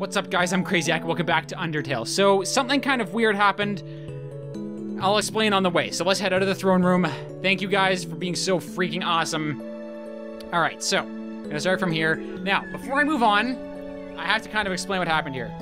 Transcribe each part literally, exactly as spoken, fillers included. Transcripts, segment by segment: What's up, guys? I'm Craziac. Welcome back to Undertale. So, something kind of weird happened. I'll explain on the way. So, let's head out of the throne room. Thank you guys for being so freaking awesome. Alright, so, I'm gonna start from here. Now, before I move on, I have to kind of explain what happened here.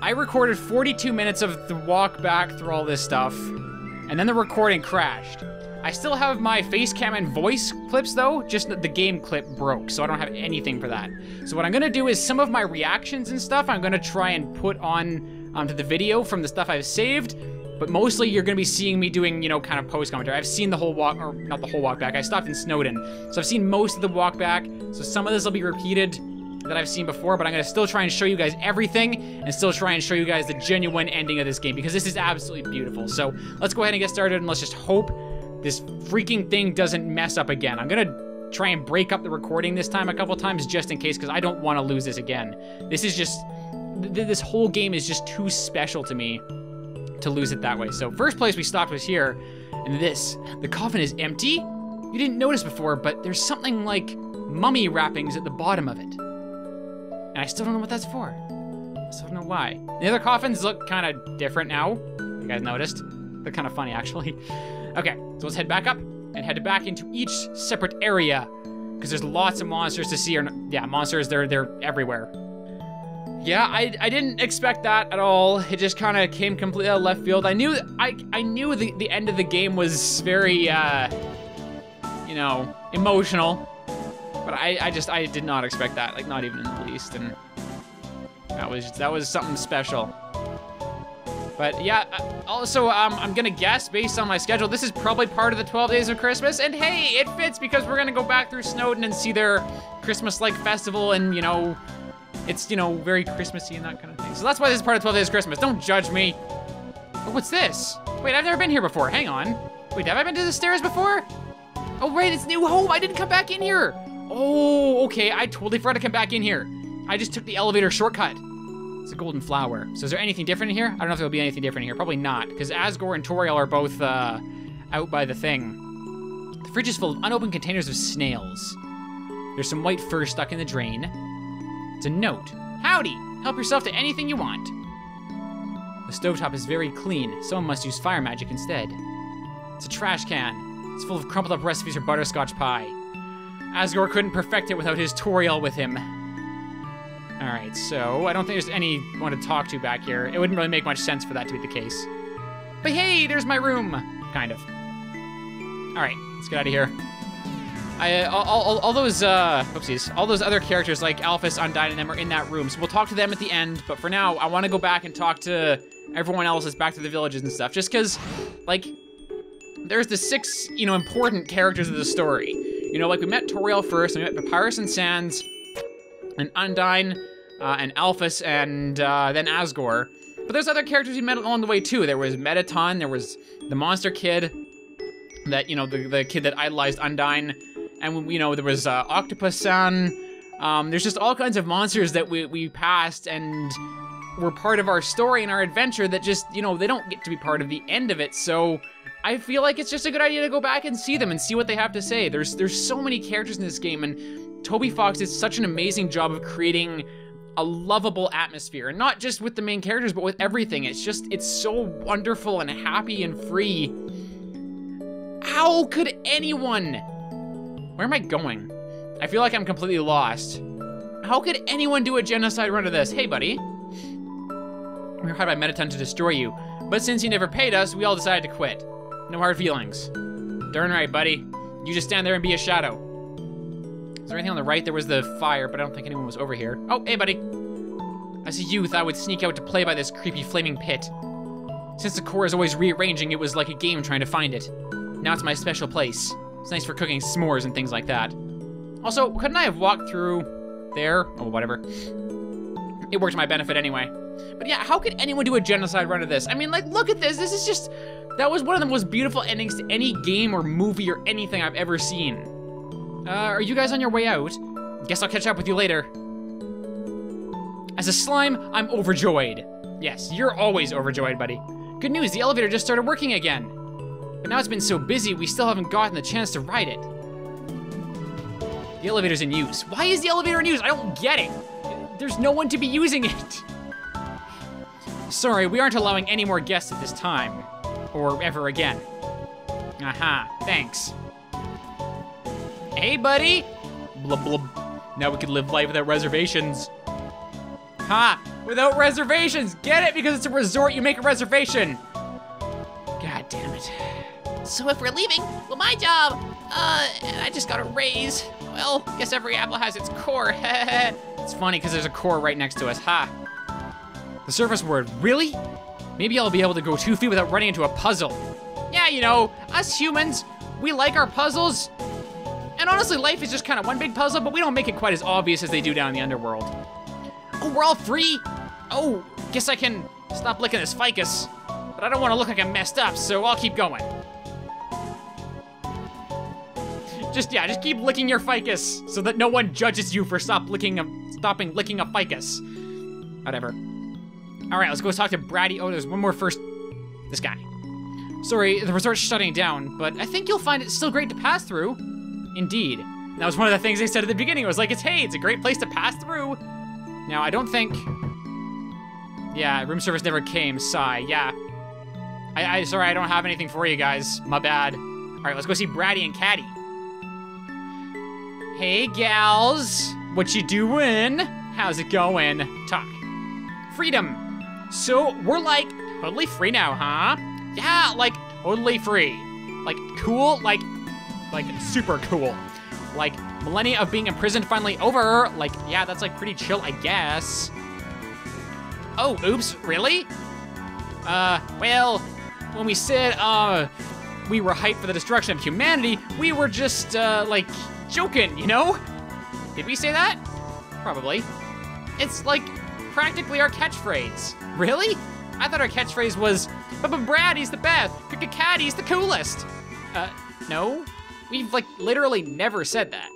I recorded forty-two minutes of the walk back through all this stuff, and then the recording crashed. I still have my face cam and voice clips though, just the game clip broke, so I don't have anything for that. So what I'm gonna do is some of my reactions and stuff, I'm gonna try and put on onto the video from the stuff I've saved, but mostly you're gonna be seeing me doing, you know, kind of post commentary. I've seen the whole walk, or not the whole walk back, I stopped in Snowdin. So I've seen most of the walk back, so some of this will be repeated that I've seen before, but I'm gonna still try and show you guys everything and still try and show you guys the genuine ending of this game because this is absolutely beautiful. So let's go ahead and get started and let's just hope this freaking thing doesn't mess up again. I'm gonna try and break up the recording this time a couple times just in case, because I don't want to lose this again. This is just, th this whole game is just too special to me to lose it that way. So first place we stopped was here, and this, the coffin is empty? You didn't notice before, but there's something like mummy wrappings at the bottom of it. And I still don't know what that's for. I still don't know why. The other coffins look kind of different now. You guys noticed? They're kind of funny, actually. Okay, so let's head back up and head back into each separate area because there's lots of monsters to see. Or yeah, monsters, they're, they're everywhere. Yeah, I, I didn't expect that at all. It just kind of came completely out of left field. I knew I I knew the, the end of the game was very, uh, you know, emotional, but I, I just, I did not expect that, like not even in the least, and that was, that was something special. But yeah, also, um, I'm gonna guess, based on my schedule, this is probably part of the twelve days of Christmas, and hey, it fits because we're gonna go back through Snowdin and see their Christmas-like festival, and, you know, it's, you know, very Christmassy and that kind of thing. So that's why this is part of twelve days of Christmas. Don't judge me. Oh, what's this? Wait, I've never been here before. Hang on. Wait, have I been to the stairs before? Oh, right, it's New Home. I didn't come back in here. Oh, okay, I totally forgot to come back in here. I just took the elevator shortcut. It's a golden flower. So is there anything different in here? I don't know if there'll be anything different in here. Probably not, because Asgore and Toriel are both uh, out by the thing. The fridge is full of unopened containers of snails. There's some white fur stuck in the drain. It's a note. Howdy, help yourself to anything you want. The stovetop is very clean. Someone must use fire magic instead. It's a trash can. It's full of crumpled up recipes for butterscotch pie. Asgore couldn't perfect it without his Toriel with him. All right, so I don't think there's anyone to talk to back here. It wouldn't really make much sense for that to be the case. But hey, there's my room, kind of. All right, let's get out of here. I, all, all, all those, uh, oopsies, all those other characters like Alphys, Undyne, and them are in that room, so we'll talk to them at the end, but for now, I wanna go back and talk to everyone else that's back to the villages and stuff, just cause, like, there's the six, you know, important characters of the story. You know, like, we met Toriel first, and we met Papyrus and Sans, and Undyne, Uh, and Alphys, and uh, then Asgore. But there's other characters we met along the way, too. There was Mettaton, there was the monster kid, that, you know, the, the kid that idolized Undyne, and, you know, there was uh, Octopus-san. Um, there's just all kinds of monsters that we, we passed and were part of our story and our adventure that just, you know, they don't get to be part of the end of it, so I feel like it's just a good idea to go back and see them and see what they have to say. There's, there's so many characters in this game, and Toby Fox did such an amazing job of creating a lovable atmosphere, and not just with the main characters, but with everything. It's just, it's so wonderful and happy and free. How could anyone, where am I going? I feel like I'm completely lost. How could anyone do a genocide run of this? Hey buddy, we were hired by Mettaton to destroy you, but since you never paid us, we all decided to quit. No hard feelings. Darn right, buddy. You just stand there and be a shadow. Is there anything on the right? There was the fire, but I don't think anyone was over here. Oh, hey, buddy. As a youth, I would sneak out to play by this creepy flaming pit. Since the core is always rearranging, it was like a game trying to find it. Now it's my special place. It's nice for cooking s'mores and things like that. Also, couldn't I have walked through there? Oh, whatever. It worked to my benefit anyway. But yeah, how could anyone do a genocide run of this? I mean, like, look at this. This is just, that was one of the most beautiful endings to any game or movie or anything I've ever seen. Uh, are you guys on your way out? Guess I'll catch up with you later. As a slime, I'm overjoyed. Yes, you're always overjoyed, buddy. Good news, the elevator just started working again. But now it's been so busy, we still haven't gotten the chance to ride it. The elevator's in use. Why is the elevator in use? I don't get it. There's no one to be using it. Sorry, we aren't allowing any more guests at this time. Or ever again. Aha, uh-huh, thanks. Hey, buddy! Blub, blub. Now we can live life without reservations. Ha! Without reservations! Get it? Because it's a resort, you make a reservation! God damn it. So if we're leaving, well, my job, uh, I just got a raise. Well, guess every apple has its core. It's funny, because there's a core right next to us. Ha! The surface word, really? Maybe I'll be able to go two feet without running into a puzzle. Yeah, you know, us humans, we like our puzzles. And honestly, life is just kind of one big puzzle, but we don't make it quite as obvious as they do down in the underworld. Oh, we're all free? Oh, guess I can stop licking this ficus. But I don't want to look like I'm messed up, so I'll keep going. Just, yeah, just keep licking your ficus so that no one judges you for stop licking a, stopping licking a ficus. Whatever. All right, let's go talk to Braddy. Oh, there's one more first. This guy. Sorry, the resort's shutting down, but I think you'll find it still great to pass through. Indeed. And that was one of the things they said at the beginning. It was like, it's, hey, it's a great place to pass through. Now, I don't think... Yeah, room service never came. Sigh. Yeah. I, I sorry, I don't have anything for you guys. My bad. All right, let's go see Braddy and Caddy. Hey, gals. What you doing? How's it going? Talk. Freedom. So, we're like totally free now, huh? Yeah, like totally free. Like cool, like like super cool. Like millennia of being imprisoned finally over. Like, yeah, that's like pretty chill, I guess. Oh, oops, really? Uh, well, when we said uh we were hyped for the destruction of humanity, we were just uh like joking, you know? Did we say that? Probably. It's like practically our catchphrase. Really? I thought our catchphrase was, but Braddy's the best, Caddy's the coolest. Uh, no? We've, like, literally never said that.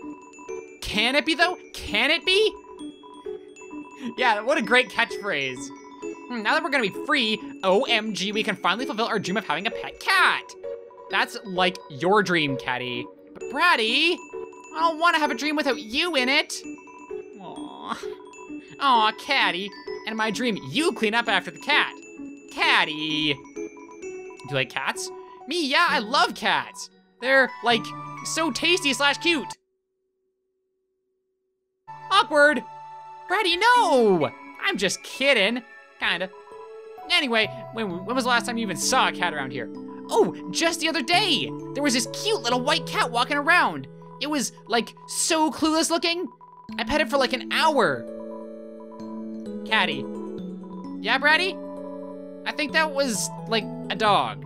Can it be, though? Can it be? Yeah, what a great catchphrase. Now that we're gonna be free, O M G, we can finally fulfill our dream of having a pet cat. That's, like, your dream, Caddy. But Braddy, I don't want to have a dream without you in it. Aww. Aw, Caddy. And in my dream, you clean up after the cat. Caddy. Do you like cats? Me, yeah, I love cats. They're, like, so tasty slash cute. Awkward. Braddy, no. I'm just kidding. Kinda. Anyway, when, when was the last time you even saw a cat around here? Oh, just the other day. There was this cute little white cat walking around. It was, like, so clueless looking. I pet it for, like, an hour. Caddy. Yeah, Braddy? I think that was, like, a dog.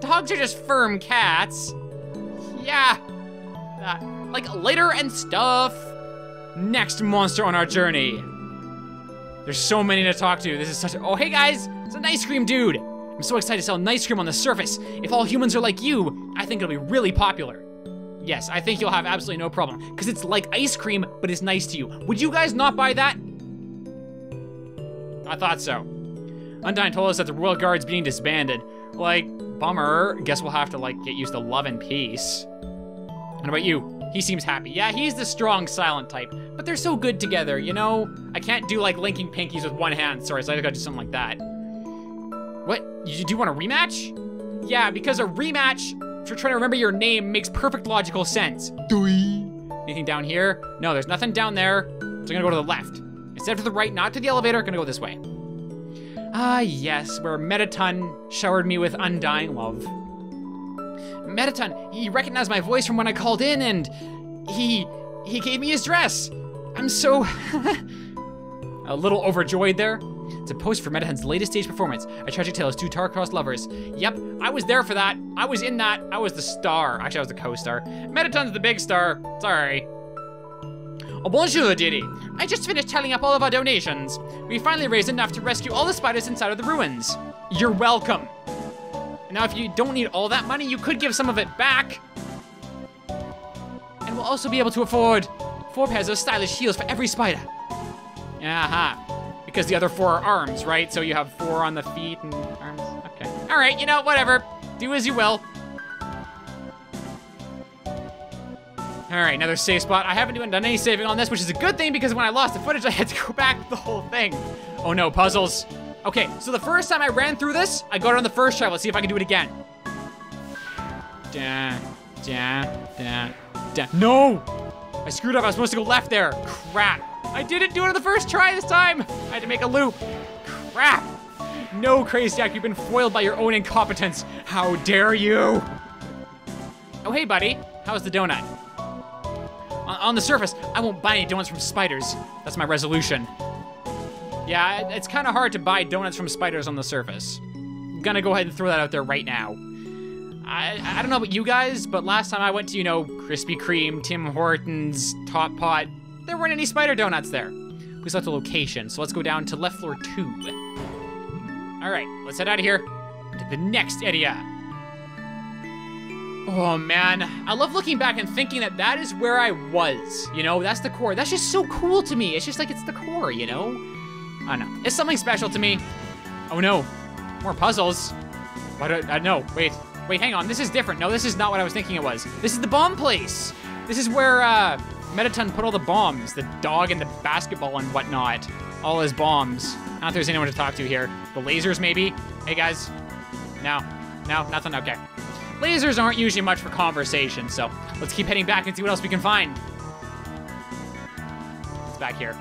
Dogs are just firm cats. Yeah. Uh, like, litter and stuff. Next monster on our journey. There's so many to talk to. This is such a... Oh, hey, guys. It's an ice cream dude. I'm so excited to sell an ice cream on the surface. If all humans are like you, I think it'll be really popular. Yes, I think you'll have absolutely no problem. Because it's like ice cream, but it's nice to you. Would you guys not buy that? I thought so. Undyne told us that the Royal Guard's being disbanded. Like, bummer. Guess we'll have to, like, get used to love and peace. What about you? He seems happy. Yeah, he's the strong, silent type. But they're so good together, you know? I can't do, like, linking pinkies with one hand. Sorry, so I gotta do something like that. What? You do want a rematch? Yeah, because a rematch, if you're trying to remember your name, makes perfect logical sense. Doei. Anything down here? No, there's nothing down there. So I'm gonna go to the left. Instead of to the right, not to the elevator, I'm gonna go this way. Ah, uh, yes, where Mettaton showered me with undying love. Mettaton, he recognized my voice from when I called in, and he he gave me his dress. I'm so a little overjoyed there. It's a post for Mettaton's latest stage performance, A Tragic Tale of Two Star-Crossed Lovers. Yep, I was there for that. I was in that. I was the star. Actually, I was the co-star. Mettaton's the big star. Sorry. Oh, bonjour, Diddy. I just finished tallying up all of our donations. We finally raised enough to rescue all the spiders inside of the ruins. You're welcome. Now, if you don't need all that money, you could give some of it back. And we'll also be able to afford four pairs of stylish heels for every spider. Aha. Because the other four are arms, right? So you have four on the feet and arms. Okay. All right, you know, whatever. Do as you will. All right, another save spot. I haven't done any saving on this, which is a good thing because when I lost the footage, I had to go back to the whole thing. Oh no, puzzles. Okay, so the first time I ran through this, I got it on the first try. Let's see if I can do it again. Da, da, da, da. No! I screwed up. I was supposed to go left there. Crap. I didn't do it on the first try this time. I had to make a loop. Crap. No, Craziac, you've been foiled by your own incompetence. How dare you? Oh, hey, buddy. How's the donut? On, on the surface, I won't buy any donuts from spiders. That's my resolution. Yeah, it's kind of hard to buy donuts from spiders on the surface. I'm gonna go ahead and throw that out there right now. I, I don't know about you guys, but last time I went to, you know, Krispy Kreme, Tim Hortons, Top Pot, there weren't any spider donuts there. We still have the location, so let's go down to left floor two. All right, let's head out of here to the next area. Oh man, I love looking back and thinking that that is where I was. You know, that's the core. That's just so cool to me. It's just like, it's the core, you know? I don't know, it's something special to me. Oh no, more puzzles. Why do I, I no, wait. Wait, hang on, this is different. No, this is not what I was thinking it was. This is the bomb place. This is where uh, Mettaton put all the bombs, the dog and the basketball and whatnot. All his bombs. I don't think there's anyone to talk to here. The lasers, maybe? Hey, guys. No, no, nothing, okay. Lasers aren't usually much for conversation, so let's keep heading back and see what else we can find. It's back here.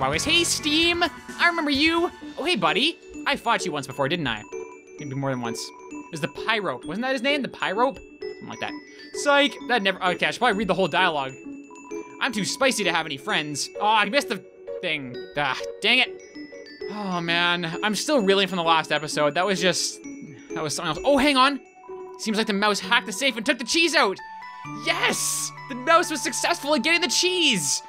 Wow, hey, Steam, I remember you. Oh, hey, buddy. I fought you once before, didn't I? Maybe more than once. It was the Pyrope. Wasn't that his name? The Pyrope? Something like that. Psych! That never... Okay, I should probably read the whole dialogue. I'm too spicy to have any friends. Oh, I missed the thing. Ah, dang it. Oh, man. I'm still reeling from the last episode. That was just... That was something else. Oh, hang on. Seems like the mouse hacked the safe and took the cheese out. Yes! The mouse was successful in getting the cheese.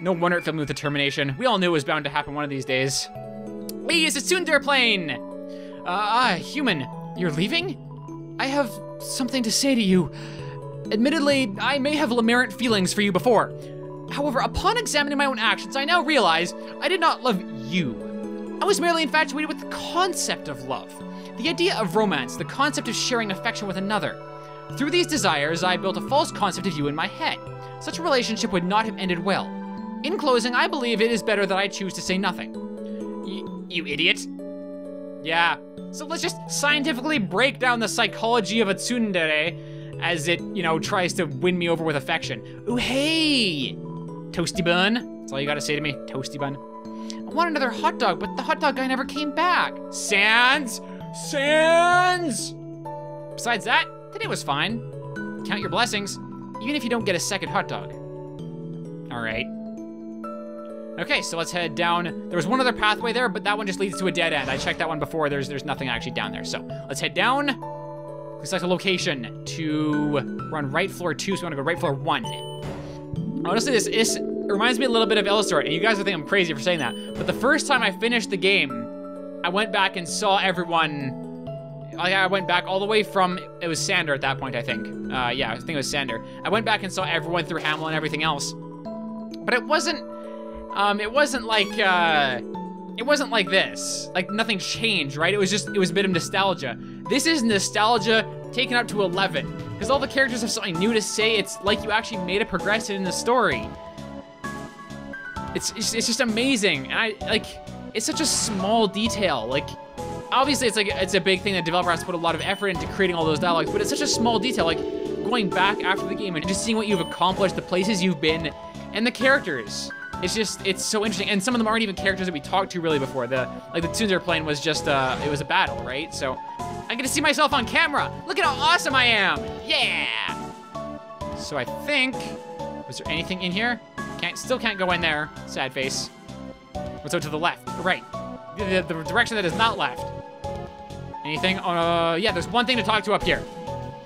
No wonder it filled me with determination. We all knew it was bound to happen one of these days. Lee, it's a tsundere plane. Uh, ah, human. You're leaving? I have something to say to you. Admittedly, I may have lamerant feelings for you before. However, upon examining my own actions, I now realize I did not love you. I was merely infatuated with the concept of love, the idea of romance, the concept of sharing affection with another. Through these desires, I built a false concept of you in my head. Such a relationship would not have ended well. In closing, I believe it is better that I choose to say nothing. Y- you idiot. Yeah. So let's just scientifically break down the psychology of a tsundere as it, you know, tries to win me over with affection. Ooh, hey! Toasty bun. That's all you gotta say to me, toasty bun. I want another hot dog, but the hot dog guy never came back. Sans! Sans! Besides that, today was fine. Count your blessings, even if you don't get a second hot dog. All right. Okay, so let's head down. There was one other pathway there, but that one just leads to a dead end. I checked that one before. There's there's nothing actually down there. So let's head down. We select a location to, we're on right floor two, so we wanna go right floor one. Honestly, this is, it reminds me a little bit of Elsword, and you guys are thinking I'm crazy for saying that, but the first time I finished the game, I went back and saw everyone. I went back all the way from, it was Sander at that point, I think. Uh, yeah, I think it was Sander. I went back and saw everyone through Hamel and everything else, but it wasn't, Um, it wasn't like, uh, it wasn't like this. Like, nothing changed, right? It was just, it was a bit of nostalgia. This is nostalgia taken up to eleven. Because all the characters have something new to say. It's like you actually made a progression in the story. It's, it's, it's just amazing. And I, like, it's such a small detail. Like, obviously it's like, it's a big thing that developers have to put a lot of effort into creating all those dialogues, but it's such a small detail. Like, going back after the game and just seeing what you've accomplished, the places you've been, and the characters. It's just, it's so interesting. And some of them aren't even characters that we talked to really before. The, like the tsundere plane was just, uh, it was a battle, right? So I get to see myself on camera. Look at how awesome I am. Yeah. So I think, was there anything in here? Can't, still can't go in there. Sad face. What's out to the left? Right. The, the, the direction that is not left. Anything? Uh, yeah, there's one thing to talk to up here.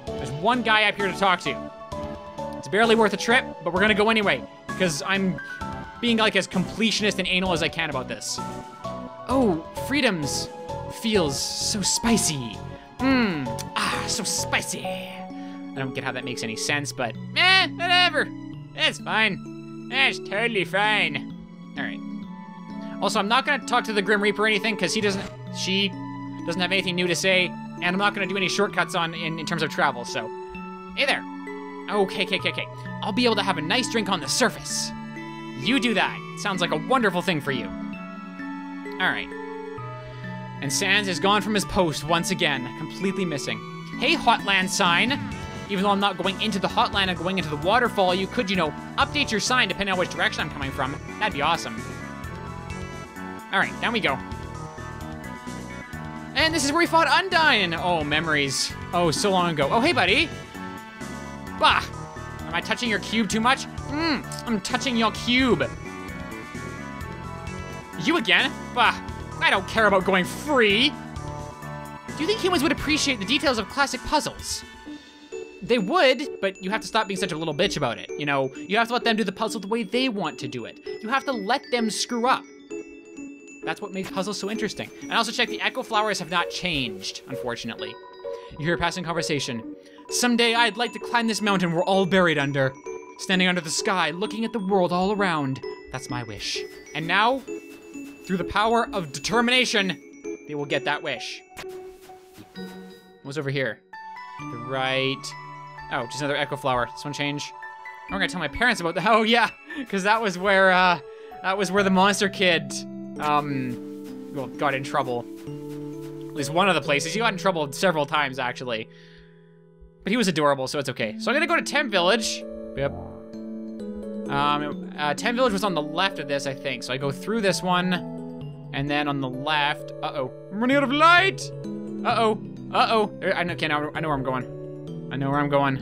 There's one guy up here to talk to. It's barely worth a trip, but we're gonna go anyway. Because I'm... being like as completionist and anal as I can about this. Oh, freedoms feels so spicy. Mmm, ah, so spicy. I don't get how that makes any sense, but eh, whatever. It's fine. It's totally fine. All right. Also, I'm not gonna talk to the Grim Reaper or anything because he doesn't, she doesn't have anything new to say, and I'm not gonna do any shortcuts on in, in terms of travel, so. Hey there. Okay, okay, okay, okay. I'll be able to have a nice drink on the surface. You do that. Sounds like a wonderful thing for you. All right. And Sans is gone from his post once again, completely missing. Hey, Hotland sign! Even though I'm not going into the hotland, I'm going into the waterfall, you could, you know, update your sign depending on which direction I'm coming from. That'd be awesome. Alright, down we go. And this is where we fought Undyne! Oh, memories. Oh, so long ago. Oh, hey, buddy! Bah! Am I touching your cube too much? Mmm, I'm touching your cube. You again? Bah, I don't care about going free. Do you think humans would appreciate the details of classic puzzles? They would, but you have to stop being such a little bitch about it. You know, you have to let them do the puzzle the way they want to do it. You have to let them screw up. That's what makes puzzles so interesting. And also check, the echo flowers have not changed, unfortunately. You hear a passing conversation. Someday I'd like to climb this mountain we're all buried under. Standing under the sky, looking at the world all around. That's my wish. And now, through the power of determination, they will get that wish. What's over here? The right. Oh, just another echo flower. This one change. I'm gonna tell my parents about that. Oh yeah, because that was where uh, that was where the monster kid um, well, got in trouble. At least one of the places. He got in trouble several times actually. But he was adorable, so it's okay. So I'm gonna go to Temp Village. Yep. Um, uh, Temp Village was on the left of this, I think. So I go through this one, and then on the left. Uh-oh, I'm running out of light. Uh-oh, uh-oh. I know, okay, now I know where I'm going. I know where I'm going.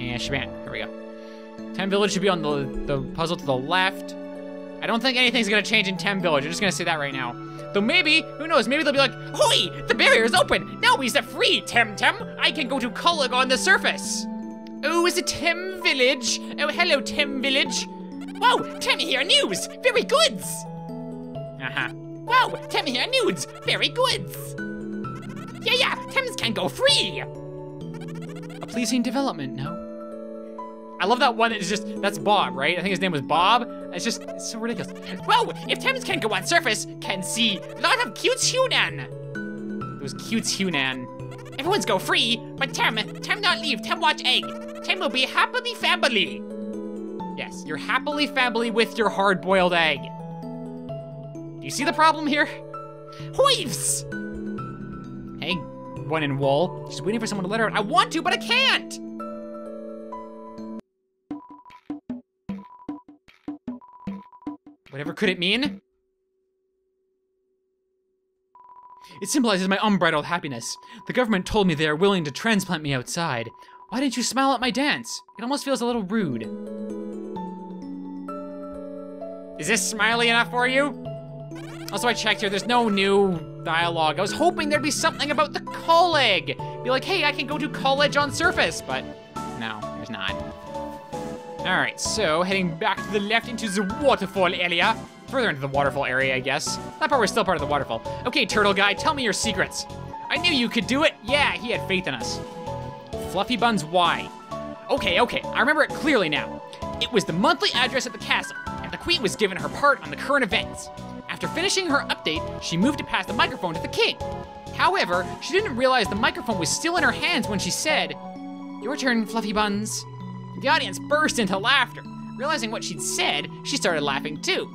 And shaban, here we go. Temp Village should be on the, the puzzle to the left. I don't think anything's gonna change in Temp Village. I'm just gonna say that right now. Though maybe, who knows, maybe they'll be like, hoi, the barrier's open. Now we set free, Temtem. I can go to Kullig on the surface. Oh, is it Tem Village? Oh, hello, Tem Village. Wow, Temmie here news, very goods. Uh-huh. Wow, Temmie here nudes, very goods. Yeah, yeah, Tems can go free. A pleasing development, no? I love that one that is just, that's Bob, right? I think his name was Bob. It's just, it's so ridiculous. Whoa, if Thames can go on surface, can see a lot of cute Hunan. It was cute Hunan. Everyone's go free, but Tem, Tem not leave, Tem watch egg. Tem will be happily family. Yes, you're happily family with your hard-boiled egg. Do you see the problem here? Hoifs! Hey, one in wool. She's waiting for someone to let her out. I want to, but I can't! Whatever could it mean? It symbolizes my unbridled happiness. The government told me they are willing to transplant me outside. Why didn't you smile at my dance? It almost feels a little rude. Is this smiley enough for you? Also, I checked here, there's no new dialogue. I was hoping there'd be something about the Kullig. Be like, hey, I can go to college on surface, but no, there's not. All right, so heading back to the left into the waterfall area. Further into the waterfall area, I guess. That part was still part of the waterfall. Okay, turtle guy, tell me your secrets. I knew you could do it. Yeah, he had faith in us. Fluffy Buns, why? Okay, okay, I remember it clearly now. It was the monthly address at the castle, and the queen was given her part on the current events. After finishing her update, she moved to pass the microphone to the king. However, she didn't realize the microphone was still in her hands when she said, "Your turn, Fluffy Buns." The audience burst into laughter. Realizing what she'd said, she started laughing too.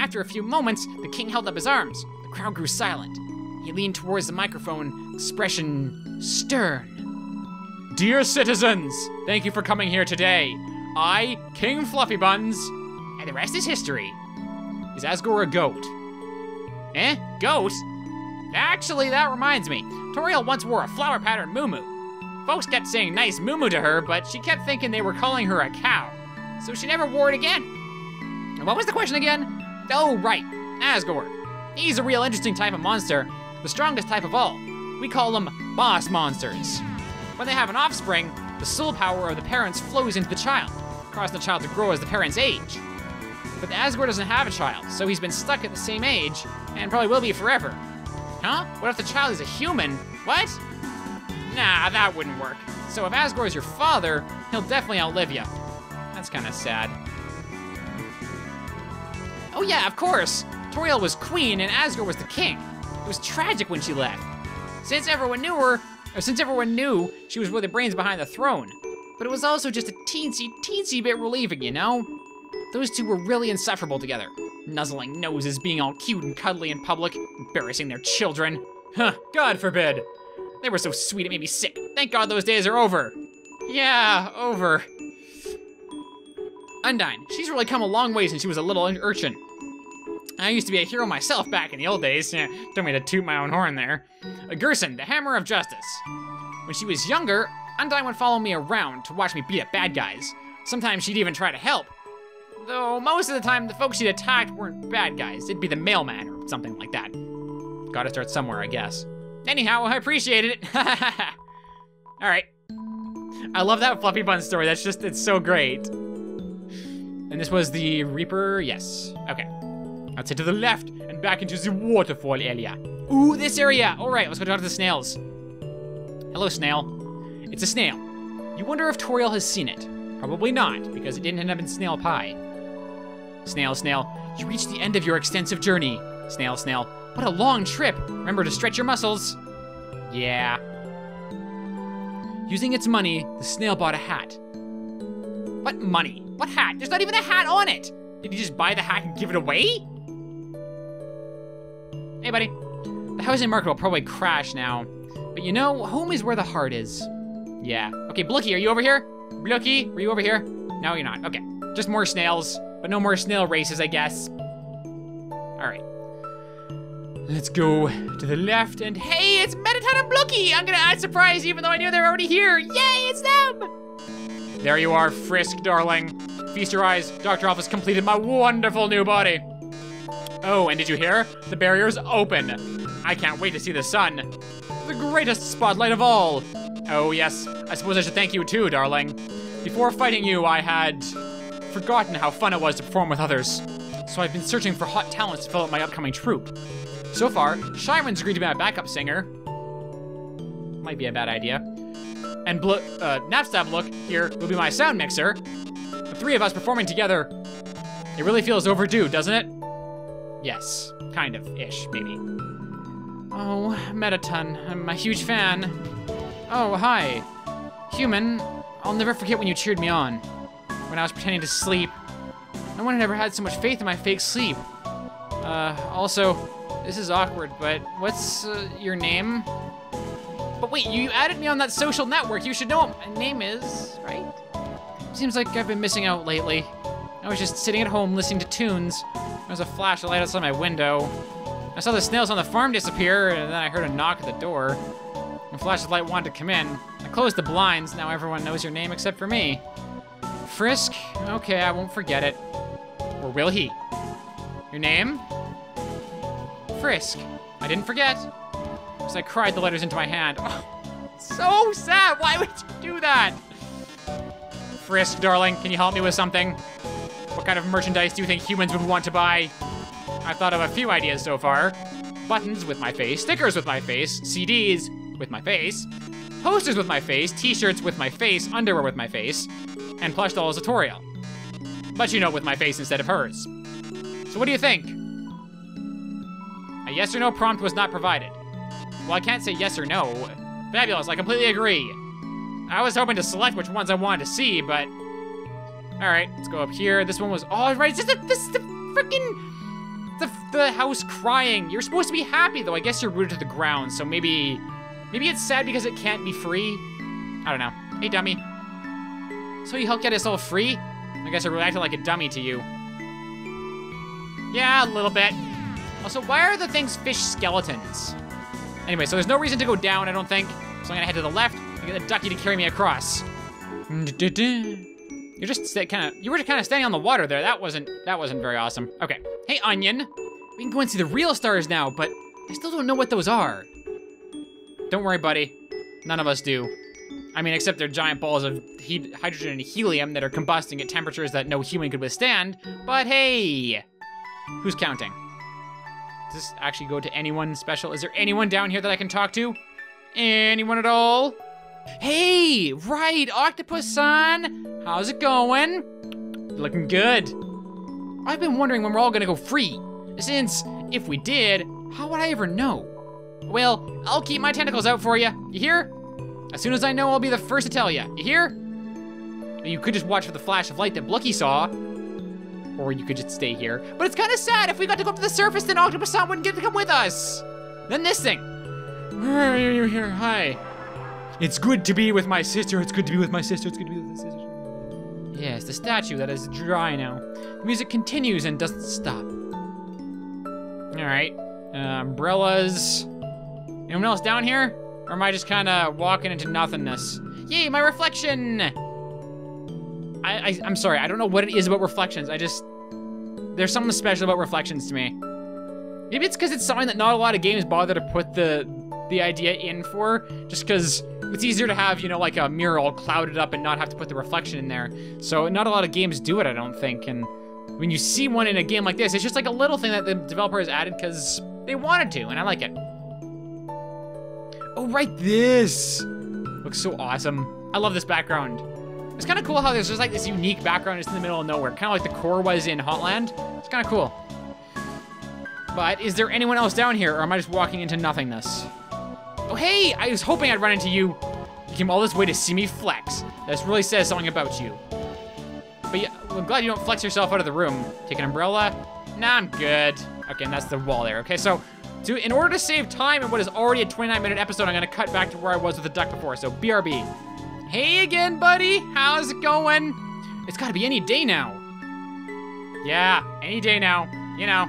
After a few moments, the king held up his arms. The crowd grew silent. He leaned towards the microphone, expression stern. Dear citizens, thank you for coming here today. I, King Fluffy Buns, and the rest is history. Is Asgore a goat? Eh, goat? Actually, that reminds me. Toriel once wore a flower pattern muumuu. Folks kept saying nice muumuu to her, but she kept thinking they were calling her a cow. So she never wore it again. And what was the question again? Oh, right, Asgore. He's a real interesting type of monster, the strongest type of all. We call them boss monsters. When they have an offspring, the soul power of the parents flows into the child, causing the child to grow as the parents age. But the Asgore doesn't have a child, so he's been stuck at the same age, and probably will be forever. Huh? What if the child is a human? What? Nah, that wouldn't work. So if Asgore is your father, he'll definitely outlive you. That's kind of sad. Oh yeah, of course. Toriel was queen and Asgore was the king. It was tragic when she left. Since everyone knew her, or since everyone knew, she was really the brains behind the throne. But it was also just a teensy, teensy bit relieving, you know? Those two were really insufferable together. Nuzzling noses, being all cute and cuddly in public, embarrassing their children. Huh, God forbid. They were so sweet it made me sick. Thank God those days are over. Yeah, over. Undyne, she's really come a long way since she was a little urchin. I used to be a hero myself back in the old days. Yeah, don't mean to toot my own horn there. Uh, Gerson, the Hammer of Justice. When she was younger, Undyne would follow me around to watch me beat up bad guys. Sometimes she'd even try to help. Though most of the time, the folks she'd attacked weren't bad guys. It'd be the mailman or something like that. Gotta start somewhere, I guess. Anyhow, I appreciated it. All right. I love that Fluffy Bun story. That's just, it's so great. And this was the Reaper, yes. Okay. Let's head to the left and back into the waterfall area. Ooh, this area. All right, let's go talk to the snails. Hello, snail. It's a snail. You wonder if Toriel has seen it. Probably not, because it didn't end up in snail pie. Snail, snail, you reached the end of your extensive journey. Snail, snail, what a long trip. Remember to stretch your muscles. Yeah. Using its money, the snail bought a hat. What money? What hat? There's not even a hat on it. Did you just buy the hat and give it away? Hey, buddy. The housing market will probably crash now. But you know, home is where the heart is. Yeah. Okay, Blookie, are you over here? Blookie, were you over here? No, you're not. Okay. Just more snails, but no more snail races, I guess. All right. Let's go to the left and hey, it's Mettaton and Blookie! I'm gonna add surprise even though I knew they're already here. Yay, it's them! There you are, Frisk, darling. Feast your eyes. Doctor Alphys completed my wonderful new body. Oh, and did you hear? The barrier's open. I can't wait to see the sun. The greatest spotlight of all. Oh yes, I suppose I should thank you too, darling. Before fighting you, I had forgotten how fun it was to perform with others. So I've been searching for hot talents to fill up my upcoming troupe. So far, Shyren's agreed to be my backup singer. Might be a bad idea. And Blo uh, Napstablook here will be my sound mixer. The three of us performing together, it really feels overdue, doesn't it? Yes, kind of, ish, maybe. Oh, Mettaton, I'm a huge fan. Oh, hi. Human, I'll never forget when you cheered me on. When I was pretending to sleep. No one had ever had so much faith in my fake sleep. Uh, also, this is awkward, but what's uh, your name? But wait, you added me on that social network. You should know what my name is, right? Seems like I've been missing out lately. I was just sitting at home listening to tunes. There was a flash of light outside my window. I saw the snails on the farm disappear, and then I heard a knock at the door. A flash of light wanted to come in. I closed the blinds, now everyone knows your name except for me. Frisk? Okay, I won't forget it. Or will he? Your name? Frisk. I didn't forget. Because I cried the letters into my hand. Oh, so sad, why would you do that? Frisk, darling, can you help me with something? What kind of merchandise do you think humans would want to buy? I've thought of a few ideas so far. Buttons with my face, stickers with my face, C Ds, with my face, posters with my face, t-shirts with my face, underwear with my face, and plush dolls of Toriel. But you know, with my face instead of hers. So what do you think? A yes or no prompt was not provided. Well, I can't say yes or no. Fabulous, I completely agree. I was hoping to select which ones I wanted to see, but... All right, let's go up here. This one was, oh, right, this is the, this is the frickin', the, the house crying. You're supposed to be happy, though. I guess you're rooted to the ground, so maybe... Maybe it's sad because it can't be free. I don't know. Hey, dummy. So you helped get us all free? I guess I really acted like a dummy to you. Yeah, a little bit. Also, why are the things fish skeletons? Anyway, so there's no reason to go down, I don't think. So I'm gonna head to the left and get the ducky to carry me across. You're just kind of, you were just kind of standing on the water there. That wasn't, that wasn't very awesome. Okay. Hey, Onion. We can go and see the real stars now, but I still don't know what those are. Don't worry, buddy. None of us do. I mean, except they're giant balls of he hydrogen and helium that are combusting at temperatures that no human could withstand. But hey, who's counting? Does this actually go to anyone special? Is there anyone down here that I can talk to? Anyone at all? Hey, right, Octopus-san. How's it going? Looking good. I've been wondering when we're all gonna go free. Since if we did, how would I ever know? Well, I'll keep my tentacles out for you. You hear? As soon as I know, I'll be the first to tell you. You hear? You could just watch for the flash of light that Blookie saw, or you could just stay here. But it's kind of sad if we got to go up to the surface, then Octopus-san wouldn't get to come with us. Then this thing. Where are you here? Hi. It's good to be with my sister. It's good to be with my sister. It's good to be with my sister. Yes, the statue that is dry now. The music continues and doesn't stop. All right. Uh, umbrellas. Anyone else down here? Or am I just kind of walking into nothingness? Yay, my reflection! I, I, I'm sorry, I don't know what it is about reflections. I just, there's something special about reflections to me. Maybe it's because it's something that not a lot of games bother to put the the idea in for, just because it's easier to have, you know, like a mirror all clouded up and not have to put the reflection in there. So not a lot of games do it, I don't think. And when you see one in a game like this, it's just like a little thing that the developer has added because they wanted to, and I like it. Oh, right, this looks so awesome. I love this background. It's kind of cool how there's just like this unique background just in the middle of nowhere, kind of like the core was in Hotland. It's kind of cool. But is there anyone else down here, or am I just walking into nothingness? Oh, hey, I was hoping I'd run into you. You came all this way to see me flex. This really says something about you. But yeah, I'm glad you don't flex yourself out of the room. Take an umbrella. Nah, I'm good. Okay, and that's the wall there. Okay, so to, in order to save time in what is already a twenty-nine minute episode, I'm gonna cut back to where I was with the duck before, so B R B. Hey again, buddy, how's it going? It's gotta be any day now. Yeah, any day now, you know.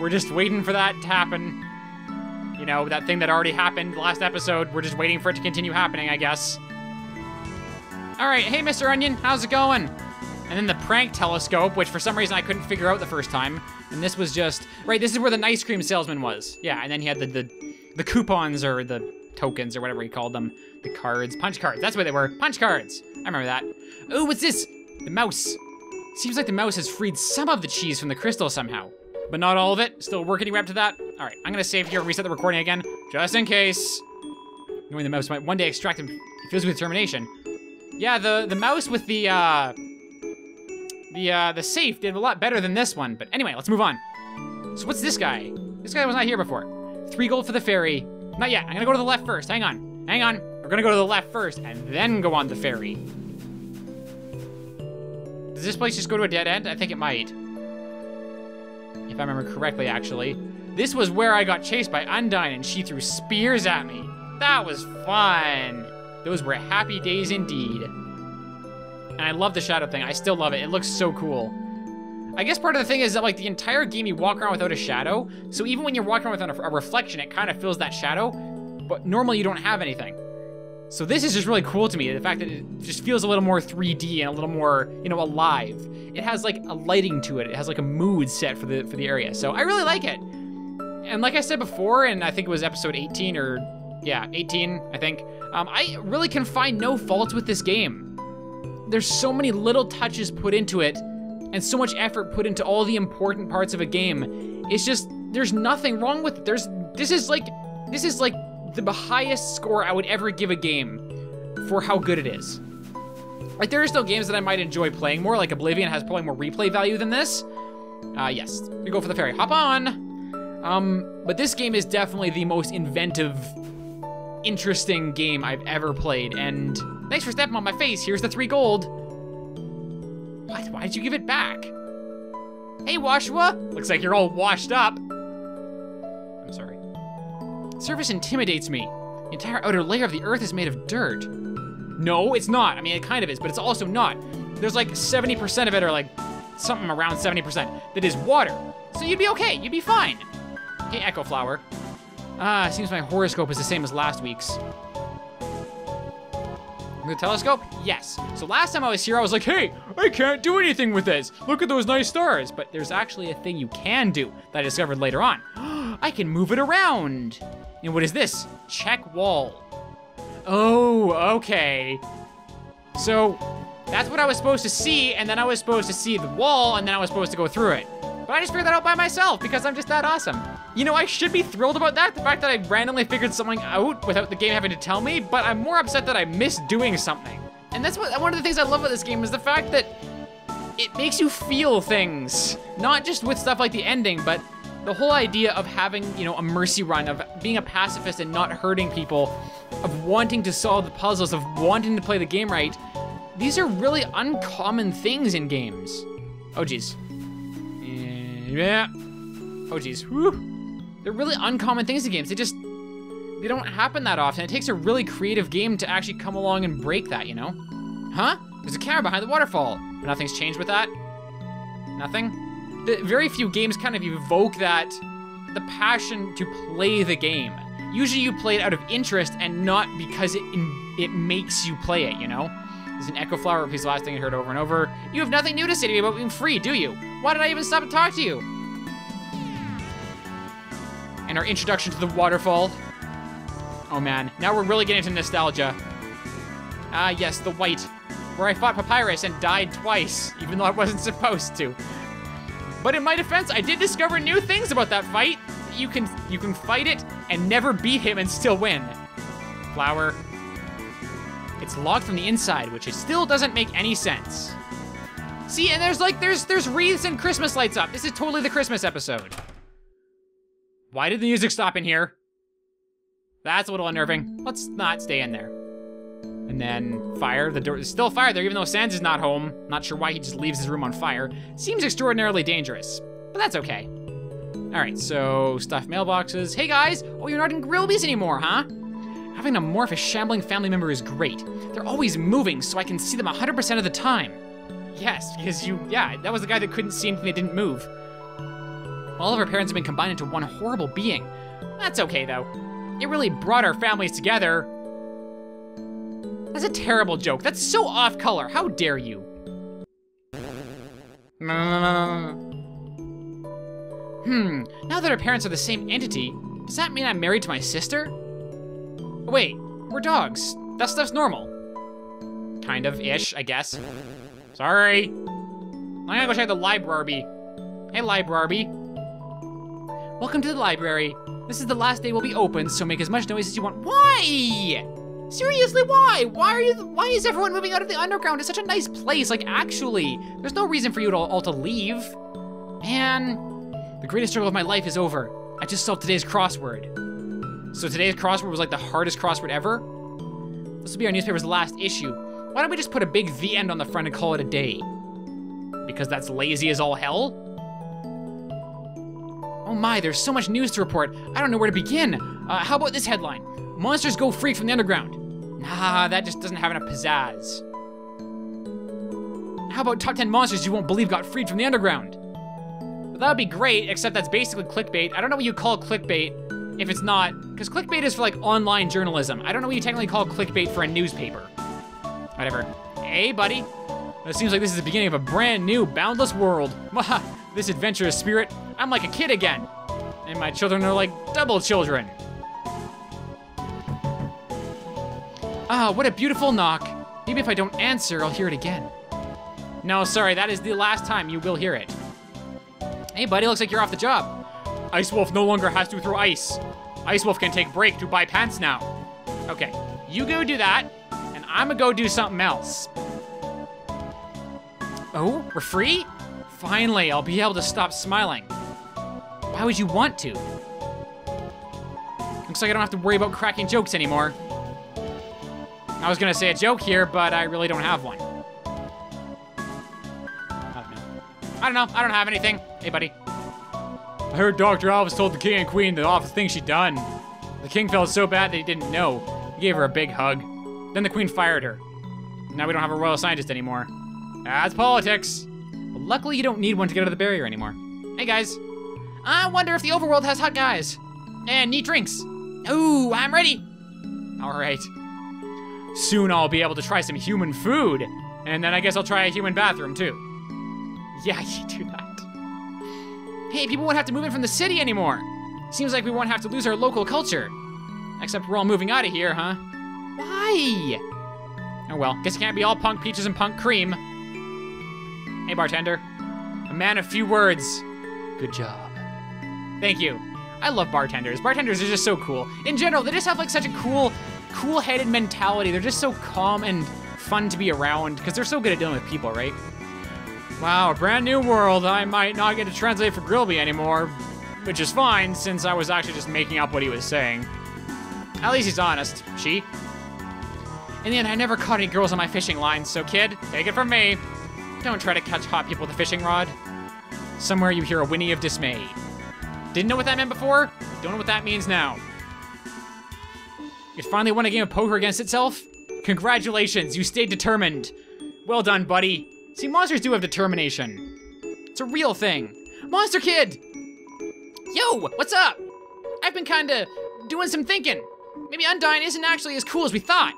We're just waiting for that to happen. You know, that thing that already happened last episode, we're just waiting for it to continue happening, I guess. All right, hey, Mister Onion, how's it going? And then the prank telescope, which for some reason I couldn't figure out the first time. And this was just, right, this is where the ice cream salesman was. Yeah, and then he had the, the the coupons or the tokens or whatever he called them. The cards, punch cards, that's what they were, punch cards. I remember that. Ooh, what's this? The mouse. Seems like the mouse has freed some of the cheese from the crystal somehow, but not all of it. Still working your way up to that. All right, I'm gonna save here, reset the recording again, just in case. Knowing the mouse might one day extract him, he feels with determination. Yeah, the, the mouse with the, uh, The, uh, the safe did a lot better than this one, but anyway, let's move on. So what's this guy? This guy was not here before. Three gold for the ferry. Not yet, I'm gonna go to the left first, hang on. Hang on, we're gonna go to the left first and then go on the ferry. Does this place just go to a dead end? I think it might. If I remember correctly, actually. This was where I got chased by Undyne and she threw spears at me. That was fun. Those were happy days indeed. And I love the shadow thing. I still love it. It looks so cool. I guess part of the thing is that like the entire game you walk around without a shadow. So even when you're walking around without a, a reflection, it kind of fills that shadow, but normally you don't have anything. So this is just really cool to me. The fact that it just feels a little more three D and a little more, you know, alive. It has like a lighting to it. It has like a mood set for the, for the area. So I really like it. And like I said before, and I think it was episode eighteen or yeah, eighteen, I think. Um, I really can find no faults with this game. There's so many little touches put into it and so much effort put into all the important parts of a game. It's just, there's nothing wrong with it. There's, this is like, this is like the highest score I would ever give a game for how good it is. Like there are still games that I might enjoy playing more, like Oblivion has probably more replay value than this. Uh, yes, we go for the ferry, hop on. Um, but this game is definitely the most inventive, interesting game I've ever played, and thanks for stepping on my face. Here's the three gold. What? Why did you give it back? Hey, Washua. Looks like you're all washed up. I'm sorry. Surface intimidates me. The entire outer layer of the earth is made of dirt. No, it's not. I mean, it kind of is, but it's also not. There's like seventy percent of it, or like something around seventy percent, that is water. So you'd be okay. You'd be fine. Okay, Echo Flower. Ah, it seems my horoscope is the same as last week's. The telescope? Yes. So last time I was here, I was like, hey, I can't do anything with this. Look at those nice stars. But there's actually a thing you can do that I discovered later on. I can move it around. And what is this? Check wall. Oh, okay. So that's what I was supposed to see. And then I was supposed to see the wall and then I was supposed to go through it. But I just figured that out by myself because I'm just that awesome. You know, I should be thrilled about that, the fact that I randomly figured something out without the game having to tell me, but I'm more upset that I missed doing something. And that's what one of the things I love about this game is the fact that it makes you feel things, not just with stuff like the ending, but the whole idea of having, you know, a mercy run, of being a pacifist and not hurting people, of wanting to solve the puzzles, of wanting to play the game right. These are really uncommon things in games. Oh, geez. Yeah. Oh, geez. Whew. They're really uncommon things in games. They just, They don't happen that often. It takes a really creative game to actually come along and break that, you know? Huh? There's a camera behind the waterfall. But nothing's changed with that? Nothing? The very few games kind of evoke that, the passion to play the game. Usually you play it out of interest and not because it it makes you play it, you know? There's an echo flower, which is the last thing I heard over and over. You have nothing new to say to me about being free, do you? Why did I even stop and talk to you? And our introduction to the waterfall. Oh man, now we're really getting into nostalgia. Ah yes, the white, where I fought Papyrus and died twice, even though I wasn't supposed to. But in my defense, I did discover new things about that fight. You can you can fight it and never beat him and still win. Flower. It's locked from the inside, which it still doesn't make any sense. See, and there's like, there's there's wreaths and Christmas lights up. This is totally the Christmas episode. Why did the music stop in here? That's a little unnerving. Let's not stay in there. And then fire, the door, there's still fire there even though Sans is not home. Not sure why he just leaves his room on fire. Seems extraordinarily dangerous, but that's okay. All right, so stuffed mailboxes. Hey guys, oh, you're not in Grillby's anymore, huh? Having to morph a shambling family member is great. They're always moving so I can see them one hundred percent of the time. Yes, because you, yeah, that was the guy that couldn't see anything that didn't move. All of our parents have been combined into one horrible being. That's okay though. It really brought our families together. That's a terrible joke. That's so off color. How dare you? Hmm, now that our parents are the same entity, does that mean I'm married to my sister? Wait, we're dogs. That stuff's normal. Kind of-ish, I guess. Sorry. I'm gonna go check the library. Hey, library. Welcome to the library. This is the last day we'll be open, so make as much noise as you want. Why? Seriously, why? Why are you? Why is everyone moving out of the underground? It's such a nice place. Like, actually, there's no reason for you to all to leave. Man, the greatest struggle of my life is over. I just solved today's crossword. So today's crossword was like the hardest crossword ever? This will be our newspaper's last issue. Why don't we just put a big "the end" on the front and call it a day? Because that's lazy as all hell? Oh my, there's so much news to report. I don't know where to begin. Uh, how about this headline? Monsters go freak from the underground. Nah, that just doesn't have enough pizzazz. How about top ten monsters you won't believe got freed from the underground? Well, that would be great, except that's basically clickbait. I don't know what you call clickbait if it's not, because clickbait is for like online journalism. I don't know what you technically call clickbait for a newspaper. Whatever. Hey, buddy. It seems like this is the beginning of a brand new, boundless world. This adventurous spirit, I'm like a kid again. And my children are like double children. Ah, what a beautiful knock. Maybe if I don't answer, I'll hear it again. No, sorry, that is the last time you will hear it. Hey buddy, looks like you're off the job. Ice Wolf no longer has to throw ice. Ice Wolf can take break to buy pants now. Okay, you go do that, and I'ma go do something else. Oh, we're free? Finally, I'll be able to stop smiling. Why would you want to? Looks like I don't have to worry about cracking jokes anymore. I was gonna say a joke here, but I really don't have one. I don't know. I don't know, I don't have anything. Hey, buddy. I heard Doctor Alphys told the king and queen the awful thing she'd done. The king felt so bad that he didn't know. He gave her a big hug. Then the queen fired her. Now we don't have a royal scientist anymore. That's politics. Well, luckily you don't need one to get out of the barrier anymore. Hey guys. I wonder if the overworld has hot guys. And neat drinks. Ooh, I'm ready. All right. Soon I'll be able to try some human food. And then I guess I'll try a human bathroom too. Yeah, you do that. Hey, people won't have to move in from the city anymore. Seems like we won't have to lose our local culture. Except we're all moving out of here, huh? Why? Oh well, guess it can't be all punk peaches and punk cream. Hey, bartender. A man of few words. Good job. Thank you. I love bartenders. Bartenders are just so cool. In general, they just have like such a cool... cool-headed mentality. They're just so calm and fun to be around because they're so good at dealing with people, right? Wow, a brand new world. I might not get to translate for Grillby anymore, which is fine since I was actually just making up what he was saying. At least he's honest. She. In the end, I never caught any girls on my fishing line, so kid, take it from me. Don't try to catch hot people with a fishing rod. Somewhere you hear a whinny of dismay. Didn't know what that meant before? Don't know what that means now. It finally won a game of poker against itself? Congratulations, you stayed determined. Well done, buddy. See, monsters do have determination. It's a real thing. Monster Kid! Yo, what's up? I've been kinda doing some thinking. Maybe Undyne isn't actually as cool as we thought.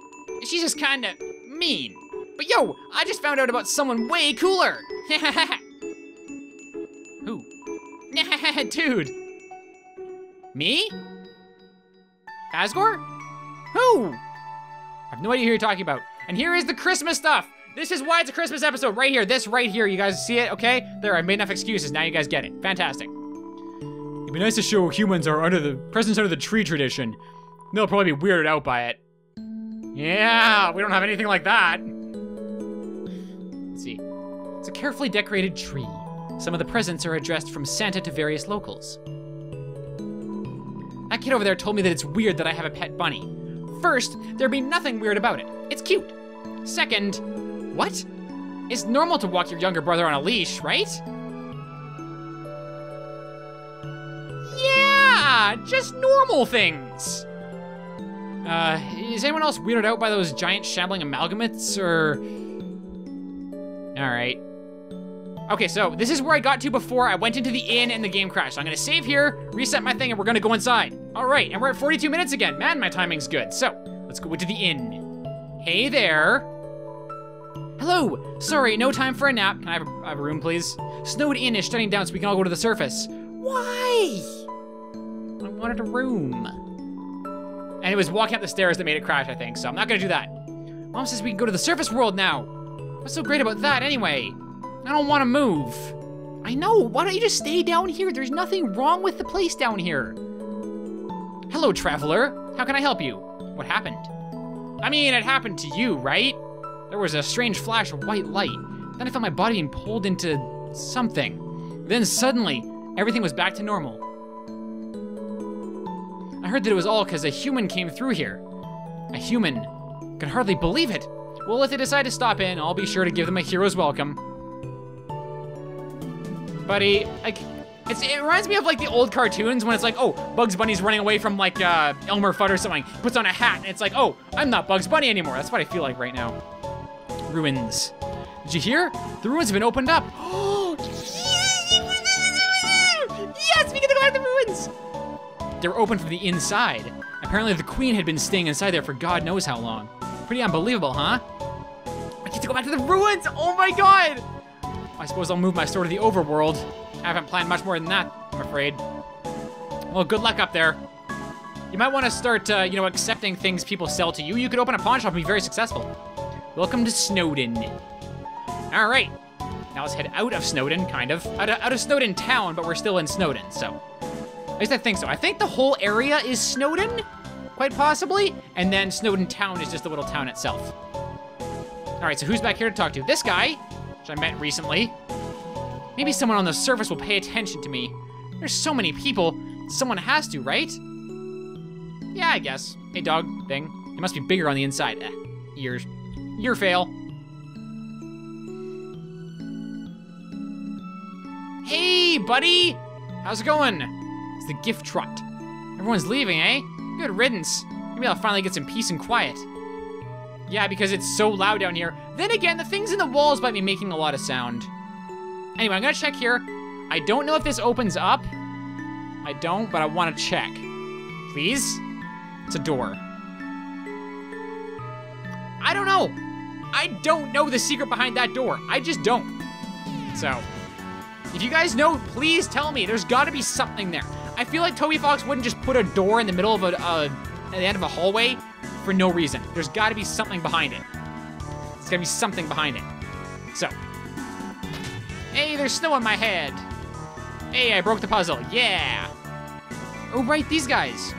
She's just kinda mean. But yo, I just found out about someone way cooler. Who? Dude. Me? Asgore? Who? I have no idea who you're talking about. And here is the Christmas stuff. This is why it's a Christmas episode, right here. This right here, you guys see it, okay? There, I made enough excuses, now you guys get it. Fantastic. It'd be nice to show humans are under the, presents under the tree tradition. They'll probably be weirded out by it. Yeah, we don't have anything like that. Let's see. It's a carefully decorated tree. Some of the presents are addressed from Santa to various locals. That kid over there told me that it's weird that I have a pet bunny. First, there'd be nothing weird about it. It's cute. Second, what? It's normal to walk your younger brother on a leash, right? Yeah, just normal things. Uh, is anyone else weirded out by those giant shambling amalgamates, or? All right. Okay, so this is where I got to before I went into the inn and the game crashed. So I'm gonna save here, reset my thing, and we're gonna go inside. All right, and we're at forty-two minutes again. Man, my timing's good. So let's go into the inn. Hey there. Hello, sorry, no time for a nap. Can I have a, have a room, please? Snowdin is shutting down so we can all go to the surface. Why? I wanted a room. And it was walking up the stairs that made it crash, I think, so I'm not gonna do that. Mom says we can go to the surface world now. What's so great about that, anyway? I don't want to move. I know, why don't you just stay down here? There's nothing wrong with the place down here. Hello, traveler. How can I help you? What happened? I mean, it happened to you, right? There was a strange flash of white light. Then I felt my body being pulled into something. Then suddenly, everything was back to normal. I heard that it was all because a human came through here. A human. Could hardly believe it. Well, if they decide to stop in, I'll be sure to give them a hero's welcome. Buddy, like, it's, it reminds me of like the old cartoons when it's like, oh, Bugs Bunny's running away from like uh, Elmer Fudd or something. He puts on a hat and it's like, oh, I'm not Bugs Bunny anymore. That's what I feel like right now. Ruins. Did you hear? The ruins have been opened up. Oh, yes, we get to go out of the ruins. They were open from the inside. Apparently the queen had been staying inside there for God knows how long. Pretty unbelievable, huh? I get to go back to the ruins. Oh my God. I suppose I'll move my store to the overworld. I haven't planned much more than that, I'm afraid. Well, good luck up there. You might want to start, uh, you know, accepting things people sell to you. You could open a pawn shop and be very successful. Welcome to Snowdin. All right, now let's head out of Snowdin, kind of. Out of, out of Snowdin town, but we're still in Snowdin, so. At least I think so. I think the whole area is Snowdin, quite possibly. And then Snowdin town is just the little town itself. All right, so who's back here to talk to? This guy. Which I met recently. Maybe someone on the surface will pay attention to me. There's so many people, someone has to, right? Yeah, I guess. Hey, dog thing. It must be bigger on the inside. Eh, ears. Ear fail. Hey, buddy! How's it going? It's the gift trot. Everyone's leaving, eh? Good riddance. Maybe I'll finally get some peace and quiet. Yeah, because it's so loud down here. Then again, the things in the walls might be making a lot of sound. Anyway, I'm gonna check here. I don't know if this opens up. I don't, but I wanna check. Please? It's a door. I don't know. I don't know the secret behind that door. I just don't. So, if you guys know, please tell me. There's gotta be something there. I feel like Toby Fox wouldn't just put a door in the middle of a, uh, at the end of a hallway. For no reason. There's gotta be something behind it. There's gotta be something behind it. So. Hey, there's snow on my head. Hey, I broke the puzzle. Yeah. Oh, right, these guys.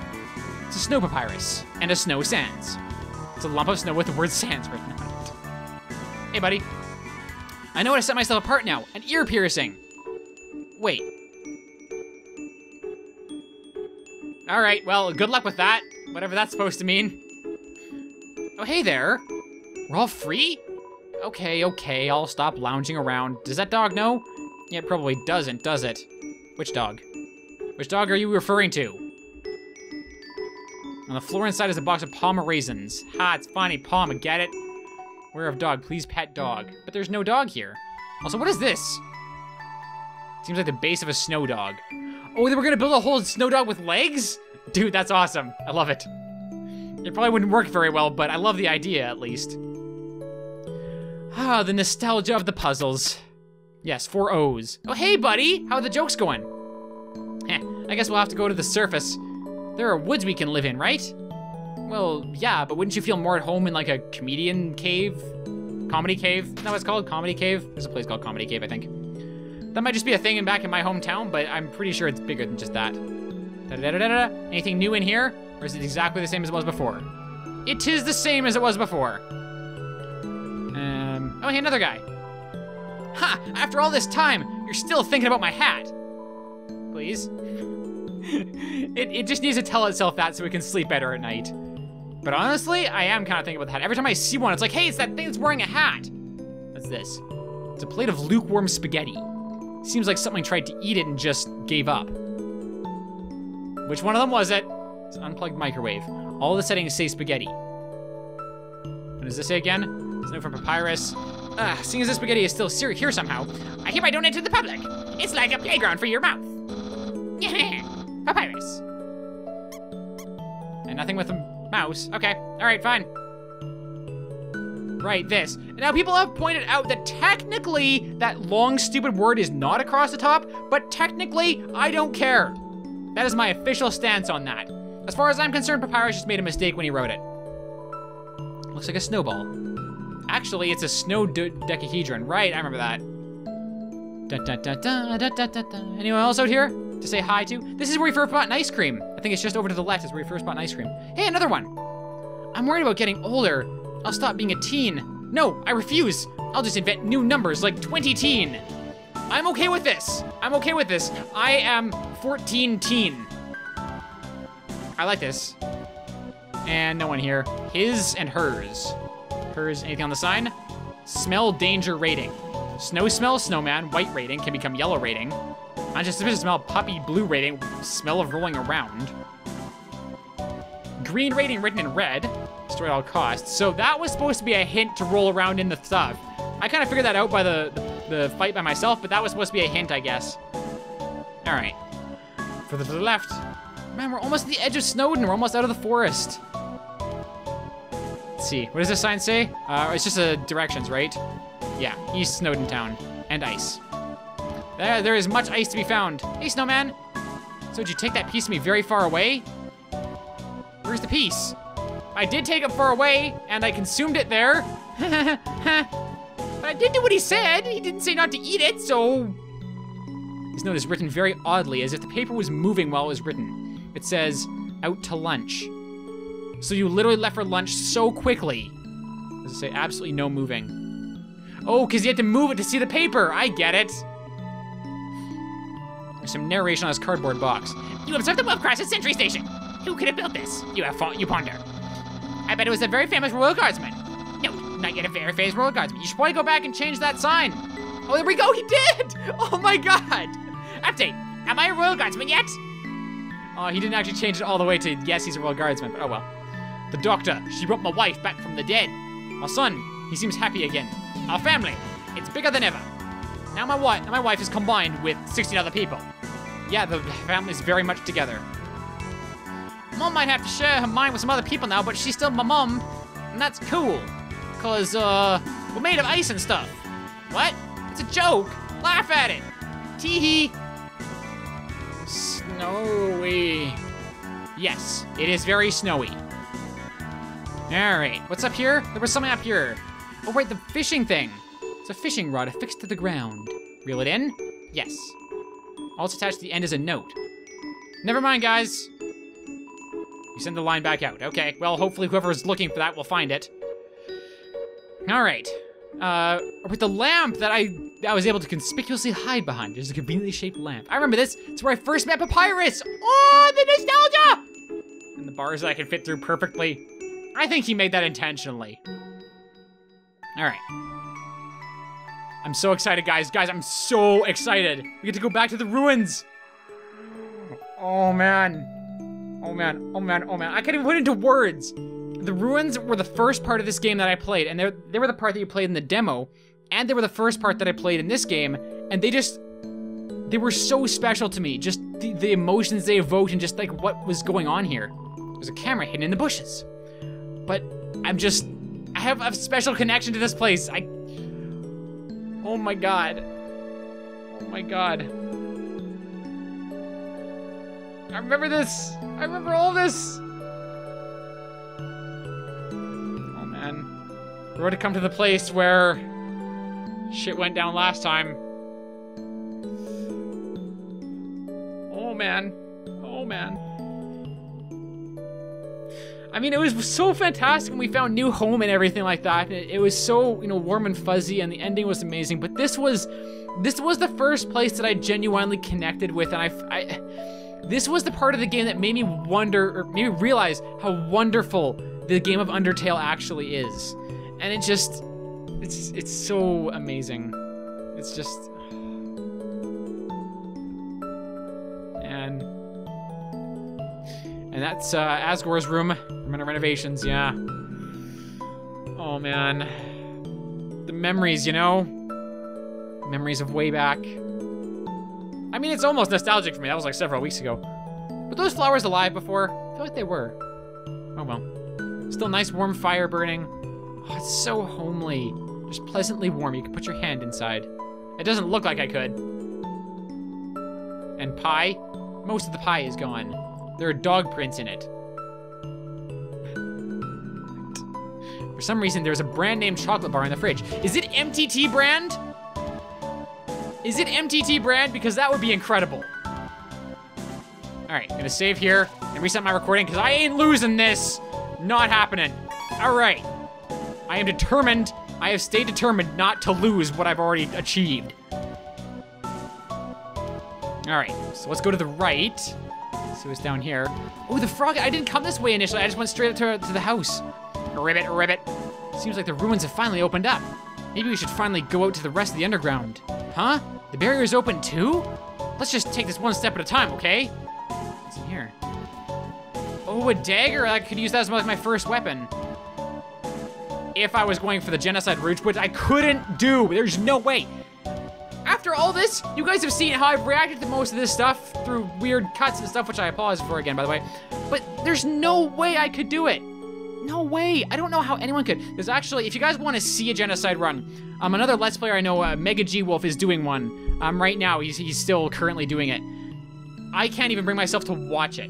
It's a snow papyrus and a snow sans. It's a lump of snow with the word sans written on it. Hey, buddy. I know how to set myself apart now. An ear piercing. Wait. All right, well, good luck with that. Whatever that's supposed to mean. Oh, hey there. We're all free? Okay, okay, I'll stop lounging around. Does that dog know? Yeah, it probably doesn't, does it? Which dog? Which dog are you referring to? On the floor inside is a box of Palma raisins. Ha, it's funny, Palma, get it? Where of dog, please pet dog. But there's no dog here. Also, what is this? Seems like the base of a snow dog. Oh, they were gonna build a whole snow dog with legs? Dude, that's awesome. I love it. It probably wouldn't work very well, but I love the idea at least. Ah, the nostalgia of the puzzles. Yes, four O's. Oh, hey, buddy! How are the jokes going? Heh, I guess we'll have to go to the surface. There are woods we can live in, right? Well, yeah, but wouldn't you feel more at home in like a comedian cave? Comedy cave? Isn't that what it's called? Comedy cave? There's a place called Comedy Cave, I think. That might just be a thing in back in my hometown, but I'm pretty sure it's bigger than just that. Da-da-da-da-da. Anything new in here? Or is it exactly the same as it was before? It is the same as it was before. Um, oh, hey, another guy. Ha! After all this time, you're still thinking about my hat. Please? it, it just needs to tell itself that so it can sleep better at night. But honestly, I am kind of thinking about the hat. Every time I see one, it's like, hey, it's that thing that's wearing a hat. What's this? It's a plate of lukewarm spaghetti. Seems like something tried to eat it and just gave up. Which one of them was it? It's an unplugged microwave. All the settings say spaghetti. What does this say again? It's no from Papyrus. Ah, seeing as this spaghetti is still here somehow, I hereby donate to the public. It's like a playground for your mouth. Yeah, Papyrus. And nothing with a mouse. Okay, all right, fine. Right, this. Now, people have pointed out that technically that long, stupid word is not across the top, but technically, I don't care. That is my official stance on that. As far as I'm concerned, Papyrus just made a mistake when he wrote it. Looks like a snowball. Actually, it's a snow de decahedron. Right, I remember that. Dun, dun, dun, dun, dun, dun, dun, dun. Anyone else out here to say hi to? This is where we first bought an ice cream. I think it's just over to the left is where we first bought an ice cream. Hey, another one. I'm worried about getting older. I'll stop being a teen. No, I refuse. I'll just invent new numbers like twenty teen. I'm okay with this. I'm okay with this. I am fourteen teen. I like this. And no one here. His and hers. Hers, anything on the sign? Smell danger rating. Snow smell, snowman, white rating, can become yellow rating. I'm just supposed to smell puppy blue rating, smell of rolling around. Green rating written in red, destroy at all costs. So that was supposed to be a hint to roll around in the stuff. I kind of figured that out by the, the, the fight by myself, but that was supposed to be a hint, I guess. All right, further to the left. Man, we're almost at the edge of Snowdin. We're almost out of the forest. Let's see, what does this sign say? Uh, it's just a directions, right? Yeah, East Snowdin Town, and ice. There, there is much ice to be found. Hey, snowman. So did you take that piece of me very far away? Where's the piece? I did take it far away, and I consumed it there. But I did do what he said. He didn't say not to eat it, so. This note is written very oddly, as if the paper was moving while it was written. It says, out to lunch. So you literally left for lunch so quickly. Does it say absolutely no moving? Oh, because you had to move it to see the paper. I get it. There's some narration on this cardboard box. You observed the wolf crash at Sentry Station. Who could have built this? You have fought, you ponder. I bet it was a very famous royal guardsman. No, not yet a very famous royal guardsman. You should probably go back and change that sign. Oh, there we go. He did. Oh my God. Update. Am I a royal guardsman yet? Oh, he didn't actually change it all the way to yes, he's a royal guardsman. But oh well. The doctor, she brought my wife back from the dead. My son, he seems happy again. Our family, it's bigger than ever. Now my wife, my wife is combined with sixteen other people. Yeah, the family is very much together. Mom might have to share her mind with some other people now, but she's still my mom, and that's cool. Cause, uh, we're made of ice and stuff. What? It's a joke. Laugh at it. Tee-hee. Snowy. Yes, it is very snowy. All right, what's up here? There was something up here. Oh, right, the fishing thing. It's a fishing rod affixed to the ground. Reel it in? Yes. All it's attached to the end is a note. Never mind, guys. You send the line back out. Okay, well, hopefully whoever's looking for that will find it. All right. Uh, with the lamp that I, I was able to conspicuously hide behind. There's a conveniently shaped lamp. I remember this. It's where I first met Papyrus. Oh, the nostalgia! And the bars that I can fit through perfectly. I think he made that intentionally. All right. I'm so excited, guys. Guys, I'm so excited. We get to go back to the ruins. Oh, man. Oh man, oh man, oh man. I can't even put it into words. The ruins were the first part of this game that I played, and they were the part that you played in the demo, and they were the first part that I played in this game, and they just, they were so special to me. Just the, the emotions they evoked and just like what was going on here. There's a camera hidden in the bushes. But I'm just, I have a special connection to this place. I, oh my God. Oh my God. I remember this. I remember all this. Oh man. We're to come to the place where shit went down last time. Oh man. Oh man. I mean, it was so fantastic when we found new home and everything like that. It, it was so, you know, warm and fuzzy, and the ending was amazing. But this was, this was the first place that I genuinely connected with, and I, I this was the part of the game that made me wonder, or made me realize how wonderful the game of Undertale actually is. And it just, it's, it's so amazing. It's just, and, and that's uh, Asgore's room. Minor renovations, yeah. Oh man, the memories, you know, memories of way back. I mean, it's almost nostalgic for me. That was like several weeks ago. Were those flowers alive before? I feel like they were. Oh well. Still nice warm fire burning. Oh, it's so homely, just pleasantly warm. You can put your hand inside. It doesn't look like I could. And pie? Most of the pie is gone. There are dog prints in it. For some reason, there's a brand name chocolate bar in the fridge. Is it M T T brand? Is it M T T brand? Because that would be incredible. All right, gonna save here and reset my recording because I ain't losing this. Not happening. All right, I am determined. I have stayed determined not to lose what I've already achieved. All right, so let's go to the right. So it's down here. Oh, the frog, I didn't come this way initially. I just went straight up to, to the house. Ribbit, ribbit. Seems like the ruins have finally opened up. Maybe we should finally go out to the rest of the underground. Huh? The barrier's open too? Let's just take this one step at a time, okay? What's in here? Oh, a dagger? I could use that as my first weapon. If I was going for the genocide route, which I couldn't do. There's no way. After all this, you guys have seen how I've reacted to most of this stuff through weird cuts and stuff, which I apologize for again, by the way. But there's no way I could do it. No way, I don't know how anyone could. There's actually, if you guys wanna see a genocide run, um, another Let's Player I know, uh, MegaGWolf, is doing one um, right now. He's, he's still currently doing it. I can't even bring myself to watch it.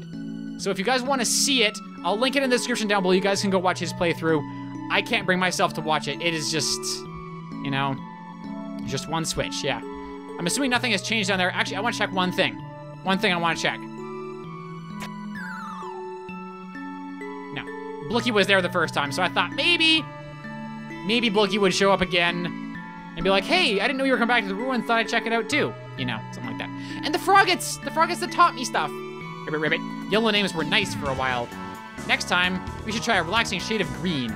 So if you guys wanna see it, I'll link it in the description down below. You guys can go watch his playthrough. I can't bring myself to watch it. It is just, you know, just one switch, yeah. I'm assuming nothing has changed down there. Actually, I wanna check one thing. One thing I wanna check. Blookie was there the first time, so I thought maybe, maybe Blookie would show up again and be like, hey, I didn't know you were coming back to the ruins, thought I'd check it out too. You know, something like that. And the froggets, the froggets that taught me stuff. Ribbit, ribbit. Yellow names were nice for a while. Next time, we should try a relaxing shade of green.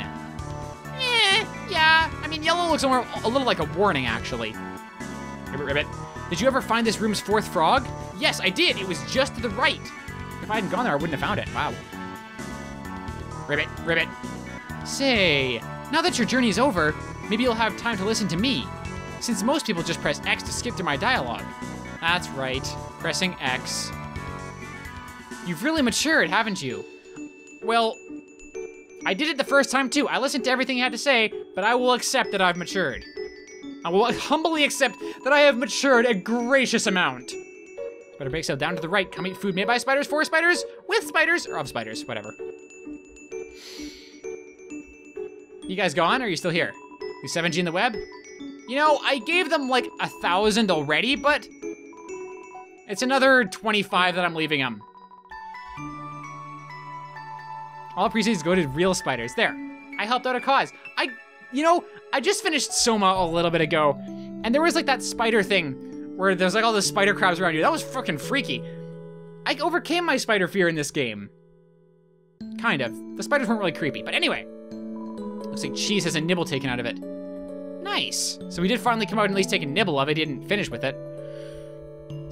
Eh, yeah, I mean, yellow looks more, a little like a warning, actually. Ribbit, ribbit. Did you ever find this room's fourth frog? Yes, I did. It was just to the right. If I hadn't gone there, I wouldn't have found it. Wow. Ribbit, ribbit. Say, now that your journey is over, maybe you'll have time to listen to me, since most people just press X to skip to my dialogue. That's right, pressing X. You've really matured, haven't you? Well, I did it the first time too. I listened to everything you had to say, but I will accept that I've matured. I will humbly accept that I have matured a gracious amount. Better bake sale down to the right. Come eat food made by spiders, for spiders, with spiders, or of spiders, whatever. You guys gone, or are you still here? You seven G in the web? You know, I gave them like a thousand already, but it's another twenty-five that I'm leaving them. All proceeds go to real spiders. There, I helped out a cause. I, you know, I just finished Soma a little bit ago, and there was like that spider thing where there's like all the spider crabs around you. That was freaking freaky. I overcame my spider fear in this game. Kind of. The spiders weren't really creepy, but anyway. Looks like cheese has a nibble taken out of it. Nice. So we did finally come out and at least take a nibble of it. Didn't finish with it.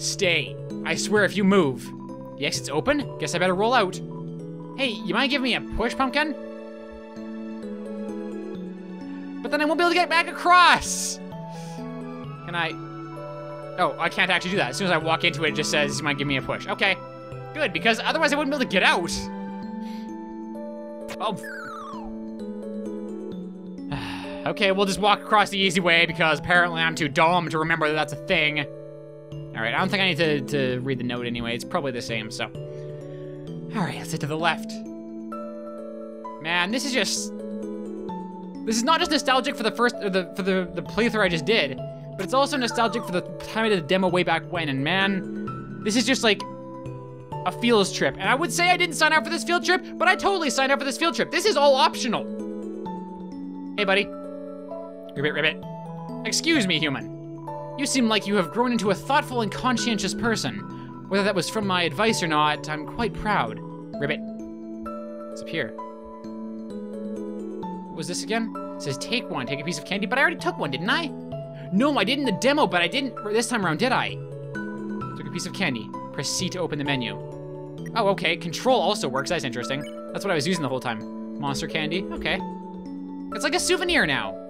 Stay. I swear if you move. The exit's open. Guess I better roll out. Hey, you mind giving me a push, pumpkin? But then I won't be able to get back across! Can I... Oh, I can't actually do that. As soon as I walk into it, it just says, you mind giving me a push. Okay, good, because otherwise I wouldn't be able to get out. Oh. Okay, we'll just walk across the easy way because apparently I'm too dumb to remember that that's a thing. All right, I don't think I need to, to read the note anyway. It's probably the same, so. All right, let's head to the left. Man, this is just... This is not just nostalgic for the first, or the, for the, the playthrough I just did, but it's also nostalgic for the time I did the demo way back when, and man, this is just like a feels trip. And I would say I didn't sign up for this field trip, but I totally signed up for this field trip. This is all optional. Hey, buddy. Ribbit, ribbit. Excuse me, human. You seem like you have grown into a thoughtful and conscientious person. Whether that was from my advice or not, I'm quite proud. Ribbit. It's up here. Was this again? It says take one, take a piece of candy, but I already took one, didn't I? No, I did in the demo, but I didn't this time around, did I? Took a piece of candy. Press C to open the menu. Oh, okay, control also works, that's interesting. That's what I was using the whole time. Monster candy, okay. It's like a souvenir now.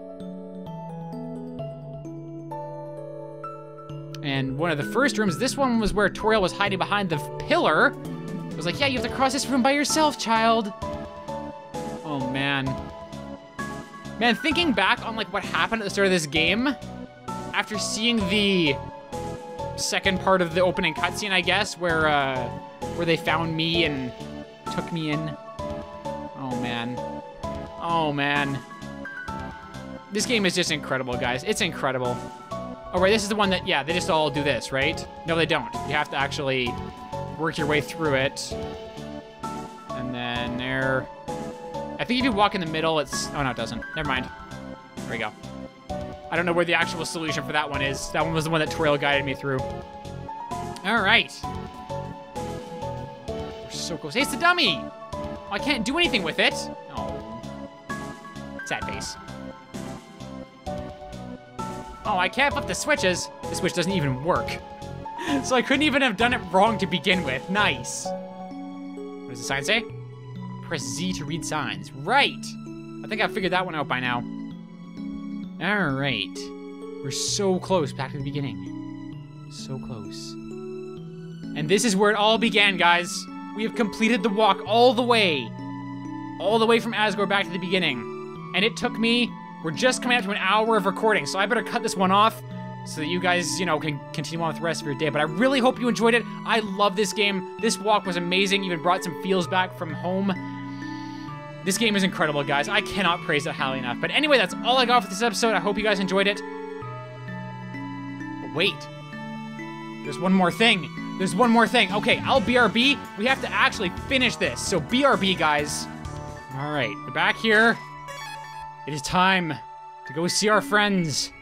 And one of the first rooms, this one was where Toriel was hiding behind the pillar. It was like, yeah, you have to cross this room by yourself, child. Oh man. Man, thinking back on like what happened at the start of this game, after seeing the second part of the opening cutscene, I guess, where uh, where they found me and took me in. Oh man, oh man. This game is just incredible, guys. It's incredible. Oh right, this is the one that, yeah, they just all do this, right? No, they don't. You have to actually work your way through it. And then there. I think if you walk in the middle, it's... Oh, no, it doesn't. Never mind. There we go. I don't know where the actual solution for that one is. That one was the one that Toriel guided me through. All right. We're so close. Hey, it's the dummy! Oh, I can't do anything with it. Oh. Sad face. Oh, I can't flip the switches. This switch doesn't even work. So I couldn't even have done it wrong to begin with. Nice. What does the sign say? Press Z to read signs. Right! I think I figured that one out by now. Alright. We're so close back to the beginning. So close. And this is where it all began, guys. We have completed the walk all the way. All the way from Asgore back to the beginning. And it took me... We're just coming up to an hour of recording, so I better cut this one off so that you guys, you know, can continue on with the rest of your day. But I really hope you enjoyed it. I love this game. This walk was amazing. Even brought some feels back from home. This game is incredible, guys. I cannot praise it highly enough. But anyway, that's all I got for this episode. I hope you guys enjoyed it. But wait. There's one more thing. There's one more thing. Okay, I'll B R B. We have to actually finish this. So B R B, guys. All right, we're back here. It is time to go see our friends.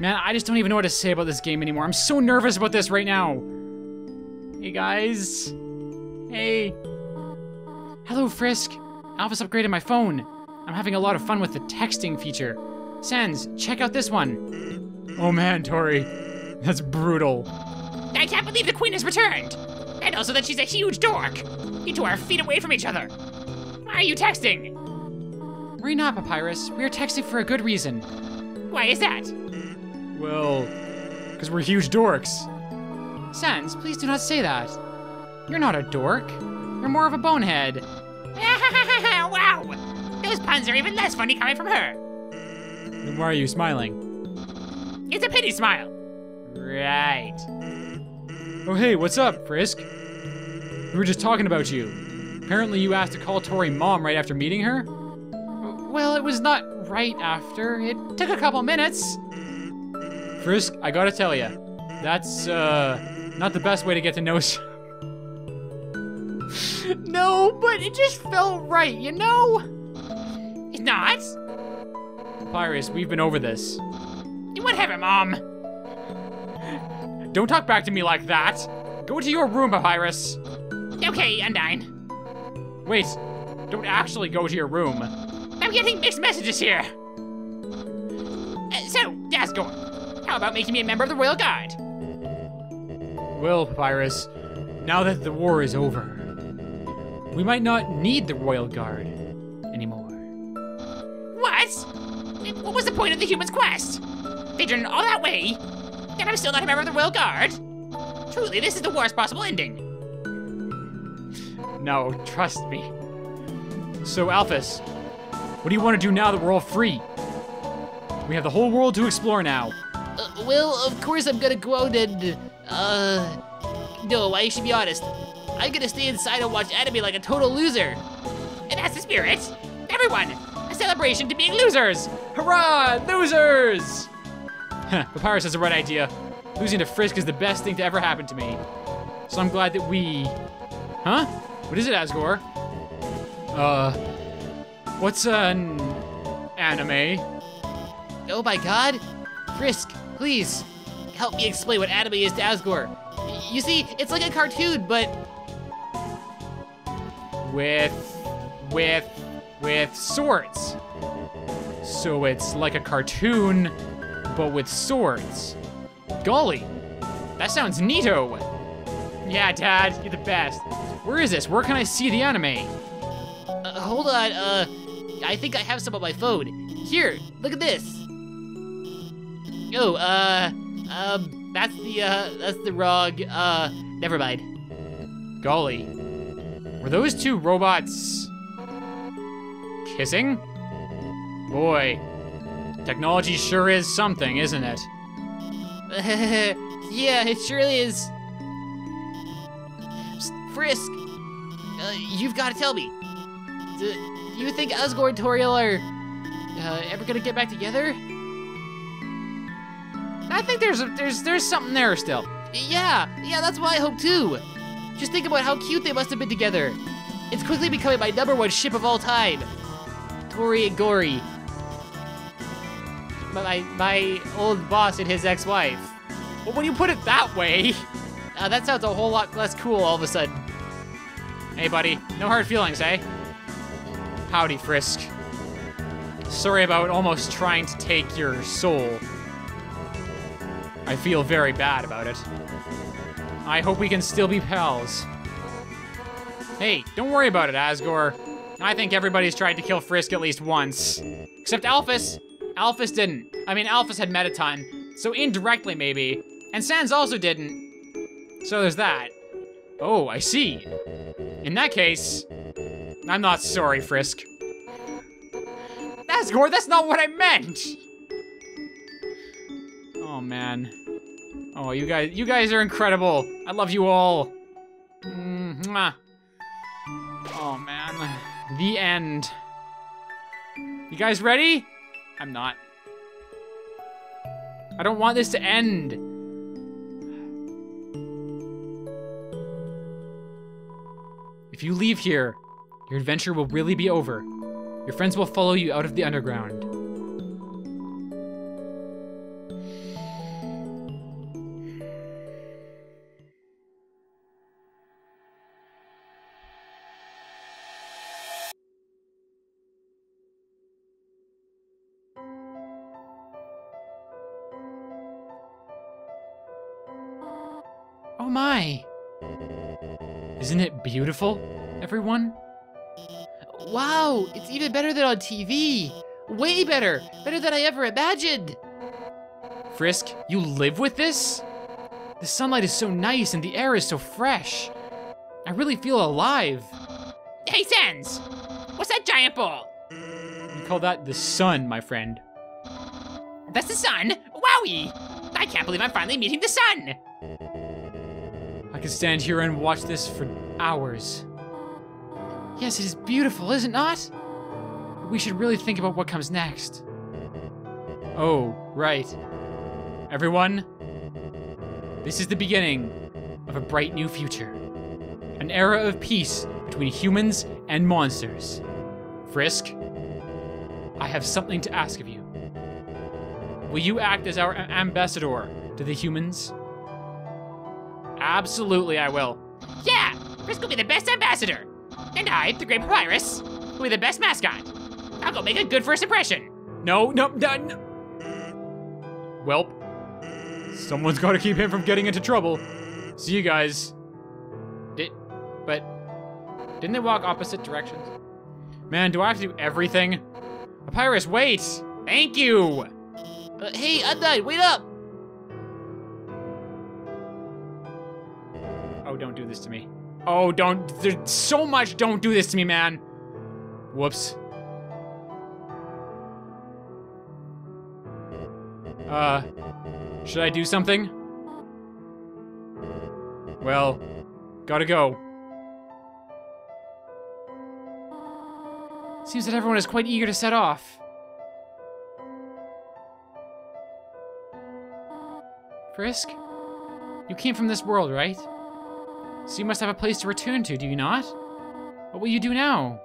Man, I just don't even know what to say about this game anymore. I'm so nervous about this right now. Hey, guys. Hey. Hello, Frisk. Alphys upgraded my phone. I'm having a lot of fun with the texting feature. Sans, check out this one. Oh, man, Tori. That's brutal. I can't believe the queen has returned. And also that she's a huge dork. You two are feet away from each other. Why are you texting? We're not, Papyrus. We are texting for a good reason. Why is that? Well, because we're huge dorks. Sans, please do not say that. You're not a dork. You're more of a bonehead. Wow! Those puns are even less funny coming from her. Then why are you smiling? It's a pity smile. Right. Oh, hey, what's up, Frisk? We were just talking about you. Apparently you asked to call Tori Mom right after meeting her? Well, it was not right after. It took a couple minutes. Frisk, I gotta tell you, that's uh, not the best way to get to know. No, but it just felt right, you know? It's not. Papyrus, we've been over this. Whatever, Mom. Don't talk back to me like that. Go to your room, Papyrus. Okay, Undyne. Wait, don't actually go to your room. I'm getting mixed messages here. Uh, so, Asgore. How about making me a member of the Royal Guard? Well, Papyrus, now that the war is over, We might not need the Royal Guard anymore. What? What was the point of the human's quest? They turned all that way, and I'm still not a member of the Royal Guard. Truly, this is the worst possible ending. No, trust me. So, Alphys, what do you want to do now that we're all free? We have the whole world to explore now. Uh, well, of course I'm gonna go out and, uh... no, I should be honest. I'm gonna stay inside and watch anime like a total loser. And that's the spirit. Everyone, a celebration to being losers. Hurrah, losers! Huh, Papyrus has the right idea. Losing to Frisk is the best thing to ever happen to me. So I'm glad that we... Huh? What is it, Asgore? Uh... What's an... anime? Oh my god. Frisk, please, help me explain what anime is to Asgore. You see, it's like a cartoon, but... With... with... with swords. So it's like a cartoon, but with swords. Golly, that sounds neato. Yeah, Dad, you're the best. Where is this? Where can I see the anime? Uh, hold on, uh... I think I have some on my phone. Here, look at this. Oh, uh, um, that's the, uh, that's the wrong, uh, never mind. Golly. Were those two robots... kissing? Boy, technology sure is something, isn't it? Yeah, it surely is. Frisk, uh, you've got to tell me. Do you think Asgore and Toriel are, uh, ever gonna get back together? I think there's a, there's there's something there still. Yeah, yeah, that's what I hope too. Just think about how cute they must have been together. It's quickly becoming my number one ship of all time. Tori and Gory. My, my old boss and his ex-wife. Well, when you put it that way, uh, that sounds a whole lot less cool all of a sudden. Hey buddy, no hard feelings, eh? Howdy, Frisk. Sorry about almost trying to take your soul. I feel very bad about it. I hope we can still be pals. Hey, don't worry about it, Asgore. I think everybody's tried to kill Frisk at least once. Except Alphys. Alphys didn't. I mean, Alphys had Mettaton, so indirectly maybe. And Sans also didn't. So there's that. Oh, I see. In that case, I'm not sorry, Frisk. Asgore, that's not what I meant! Oh man. Oh, you guys you guys are incredible. I love you all. Mm-hmm. Oh man. The end. You guys ready? I'm not. I don't want this to end. If you leave here, your adventure will really be over. Your friends will follow you out of the underground. Oh my! Isn't it beautiful, everyone? Wow, it's even better than on T V! Way better! Better than I ever imagined! Frisk, you live with this? The sunlight is so nice and the air is so fresh. I really feel alive. Hey, Sans! What's that giant ball? You call that the sun, my friend. That's the sun? Wowie! I can't believe I'm finally meeting the sun! I could stand here and watch this for hours. Yes, it is beautiful, is it not? We should really think about what comes next. Oh, right. Everyone, this is the beginning of a bright new future. An era of peace between humans and monsters. Frisk, I have something to ask of you. Will you act as our ambassador to the humans? Absolutely, I will. Yeah, Frisk will be the best ambassador. And I, the Great Papyrus, will be the best mascot. I'll go make a good first impression. No, no, no, no. Welp. Someone's gotta keep him from getting into trouble. See you guys. Did, but, Didn't they walk opposite directions? Man, do I have to do everything? Papyrus, wait! Thank you! Uh, hey, Undyne, wait up! Oh, don't do this to me. Oh, don't, there's so much don't do this to me, man. Whoops. Uh, should I do something? Well, gotta go. Seems that everyone is quite eager to set off. Frisk? You came from this world, right? So you must have a place to return to, do you not? What will you do now?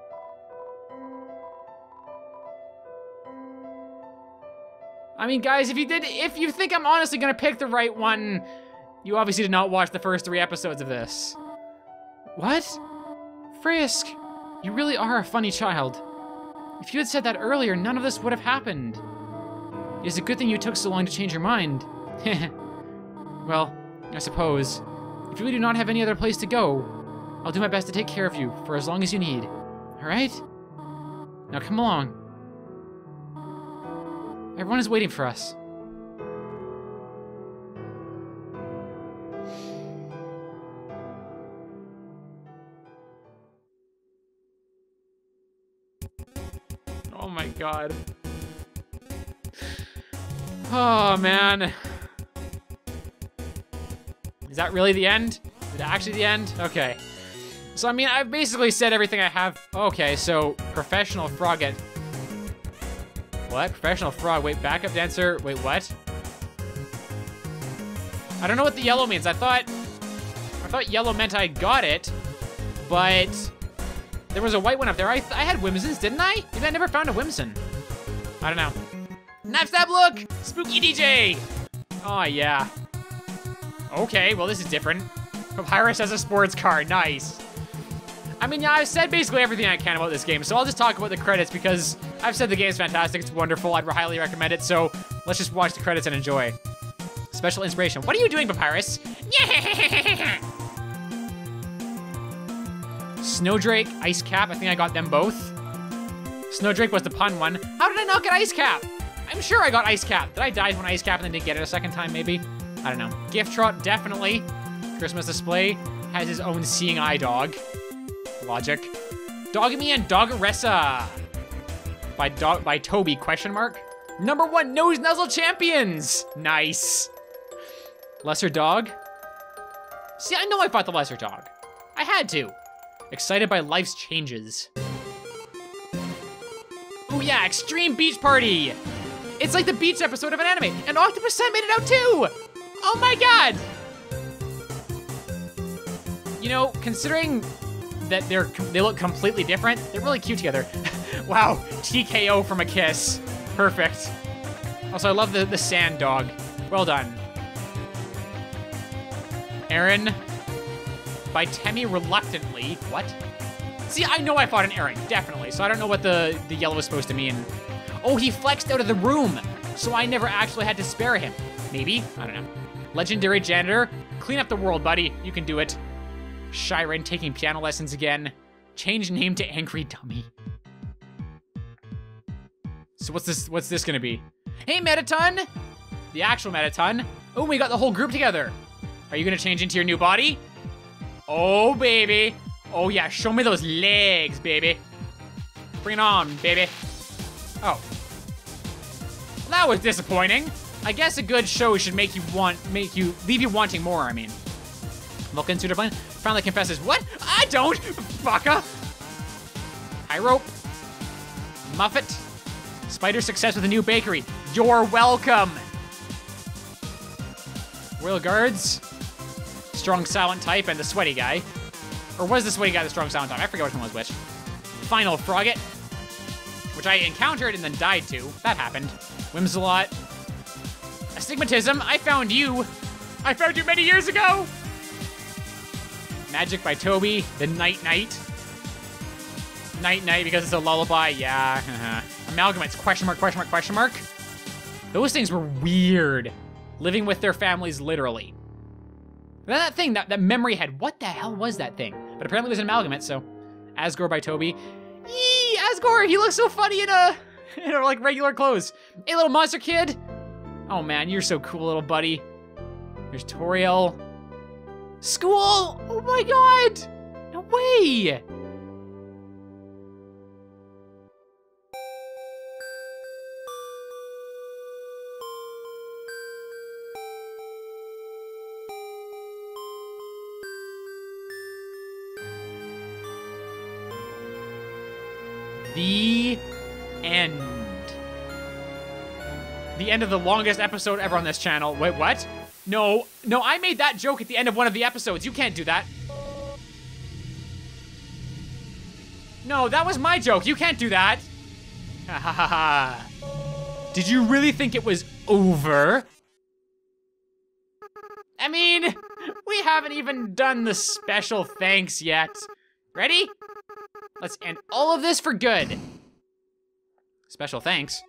I mean, guys, if you did, if you think I'm honestly gonna pick the right one, you obviously did not watch the first three episodes of this. What? Frisk, you really are a funny child. If you had said that earlier, none of this would have happened. It is a good thing you took so long to change your mind. Well, I suppose. If you really do not have any other place to go, I'll do my best to take care of you for as long as you need. All right? Now come along. Everyone is waiting for us. Oh my god. Oh man. Is that really the end? Is it actually the end? Okay. So I mean, I've basically said everything I have. Okay, so professional frog at what? Professional frog, wait, backup dancer, wait, what? I don't know what the yellow means. I thought, I thought yellow meant I got it, but there was a white one up there. I, I had Whimsons, didn't I? Maybe I never found a Whimson. I don't know. Napstablook, Spooky D J. Oh yeah. Okay, well this is different. Papyrus has a sports car, nice. I mean, yeah, I've said basically everything I can about this game, so I'll just talk about the credits because I've said the game's fantastic, it's wonderful, I'd highly recommend it, so let's just watch the credits and enjoy. Special inspiration. What are you doing, Papyrus? Yeah! Snowdrake, Ice Cap, I think I got them both. Snowdrake was the pun one. How did I not get Ice Cap? I'm sure I got Ice Cap. Did I die when Ice Cap and then didn't get it a second time, maybe? I don't know. Gift Trot, definitely. Christmas Display has his own seeing eye dog. Logic. Dogami and Dogaressa. By dog by Toby, question mark. Number one Nose Nuzzle Champions. Nice. Lesser Dog. See, I know I fought the Lesser Dog. I had to. Excited by life's changes. Oh yeah, Extreme Beach Party. It's like the beach episode of an anime. And Octopus Sam made it out too. Oh my god! You know, considering that they're they look completely different, they're really cute together. Wow, T K O from a kiss. Perfect. Also, I love the, the sand dog. Well done. Aaron by Temmie reluctantly. What? See, I know I fought an Aaron, definitely, so I don't know what the, the yellow is supposed to mean. Oh, he flexed out of the room, so I never actually had to spare him. Maybe? I don't know. Legendary Janitor, clean up the world, buddy. You can do it. Shyren taking piano lessons again. Change name to Angry Dummy. So what's this, what's this gonna be? Hey, Mettaton! The actual Mettaton. Oh, we got the whole group together. Are you gonna change into your new body? Oh, baby. Oh yeah, show me those legs, baby. Bring it on, baby. Oh. Well, that was disappointing. I guess a good show should make you want, make you, leave you wanting more, I mean. Vulcan Suitor Plan finally confesses, what? I don't, fucker. Pyrope, Muffet, Spider success with a new bakery. You're welcome. Royal Guards, Strong Silent Type and the Sweaty Guy. Or was the Sweaty Guy the Strong Silent Type? I forget which one was which. Final Frogget, which I encountered and then died to. That happened. Whimsalot. Astigmatism, I found you. I found you many years ago. Magic by Toby, the Night Night. Night Night because it's a lullaby, yeah. Amalgamates, question mark, question mark, question mark. Those things were weird. Living with their families, literally. That thing, that, that memory head, what the hell was that thing? But apparently it was an amalgamate, so. Asgore by Toby. Yee, Asgore, he looks so funny in a, in a, like, regular clothes. Hey, little monster kid. Oh, man, you're so cool, little buddy. There's Toriel. School! Oh, my God! No way! The end. The end of the longest episode ever on this channel. Wait, what? No, no, I made that joke at the end of one of the episodes. You can't do that. No, that was my joke. You can't do that. Ha ha ha ha. Did you really think it was over? I mean, we haven't even done the special thanks yet. Ready? Let's end all of this for good. Special thanks.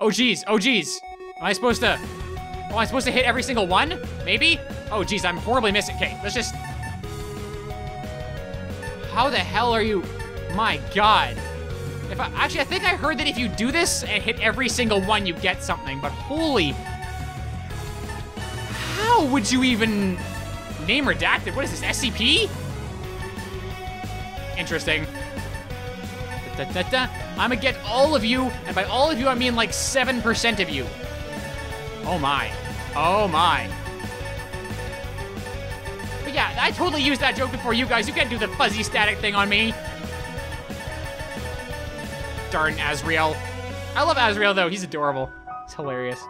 Oh geez, oh geez. Am I supposed to, am I supposed to hit every single one? Maybe? Oh geez, I'm horribly missing. Okay, let's just. How the hell are you? My God. If I, actually, I think I heard that if you do this and hit every single one, you get something, but holy. How would you even name redacted? What is this, S C P? Interesting. Da, da, da. I'm gonna get all of you, and by all of you, I mean like seven percent of you. Oh my, oh my. But yeah, I totally used that joke before you guys. You can't do the fuzzy static thing on me. Darn Asriel. I love Asriel though, he's adorable. It's hilarious.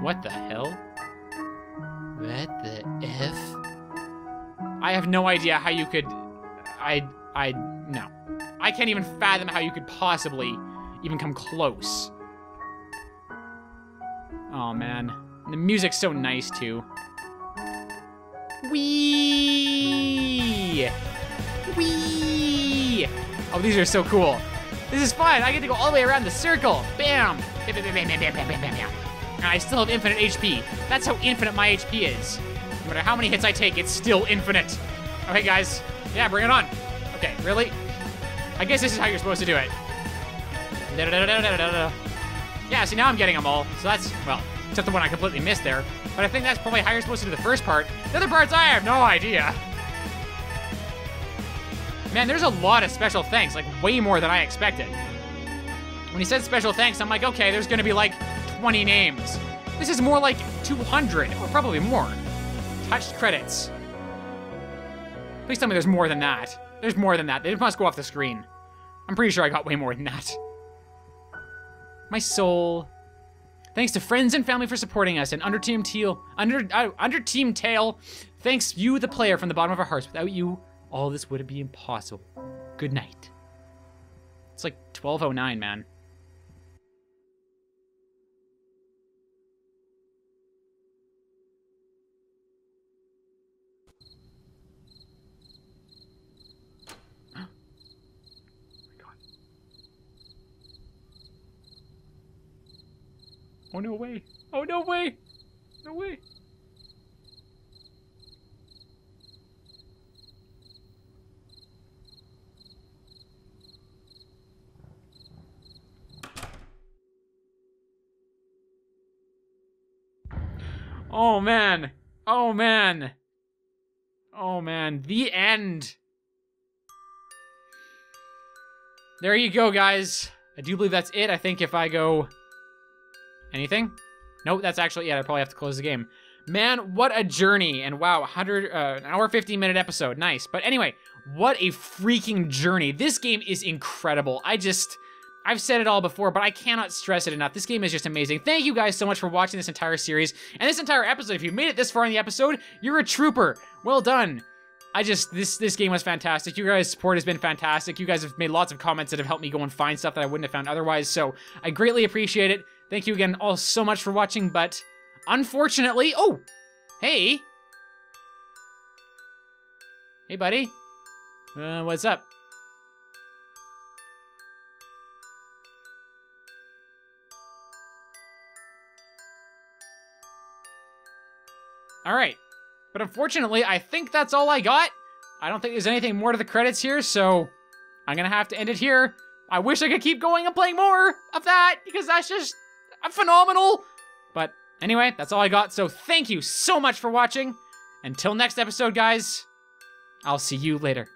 What the hell? What the F? I have no idea how you could, I, I, no. I can't even fathom how you could possibly even come close. Oh man, the music's so nice too. Wee, wee. Oh, these are so cool. This is fun. I get to go all the way around the circle. Bam, bam, bam, bam, bam, bam, bam, bam, bam. And I still have infinite H P. That's how infinite my H P is. No matter how many hits I take, it's still infinite. Okay, guys. Yeah, bring it on. Okay, really? I guess this is how you're supposed to do it. Da, da, da, da, da, da, da. Yeah, see now I'm getting them all. So that's, well, except the one I completely missed there. But I think that's probably how you're supposed to do the first part. The other parts, I have no idea. Man, there's a lot of special thanks, like way more than I expected. When he said special thanks, I'm like, okay, there's gonna be like twenty names. This is more like two hundred, or probably more. Touched credits. Please tell me there's more than that. There's more than that. They must go off the screen. I'm pretty sure I got way more than that. My soul. Thanks to friends and family for supporting us, and under Team Teal, under uh, under Team Tail. Thanks you, the player, from the bottom of our hearts. Without you, all this would be impossible. Good night. It's like twelve oh nine, man. Oh, no way. Oh, no way. No way. Oh, man. Oh, man. Oh, man. The end. There you go, guys. I do believe that's it. I think if I go... Anything? Nope, that's actually it. I probably have to close the game. Man, what a journey. And wow, one hundred, uh, an hour fifteen minute episode. Nice. But anyway, what a freaking journey. This game is incredible. I just, I've said it all before, but I cannot stress it enough. This game is just amazing. Thank you guys so much for watching this entire series and this entire episode. If you made it this far in the episode, you're a trooper. Well done. I just, this this game was fantastic. You guys' support has been fantastic. You guys have made lots of comments that have helped me go and find stuff that I wouldn't have found otherwise. So I greatly appreciate it. Thank you again all so much for watching, but unfortunately, oh, hey. Hey, buddy. Uh, what's up? All right. But unfortunately, I think that's all I got. I don't think there's anything more to the credits here, so I'm gonna have to end it here. I wish I could keep going and playing more of that, because that's just phenomenal. But anyway, that's all I got, so thank you so much for watching. Until next episode, guys, I'll see you later.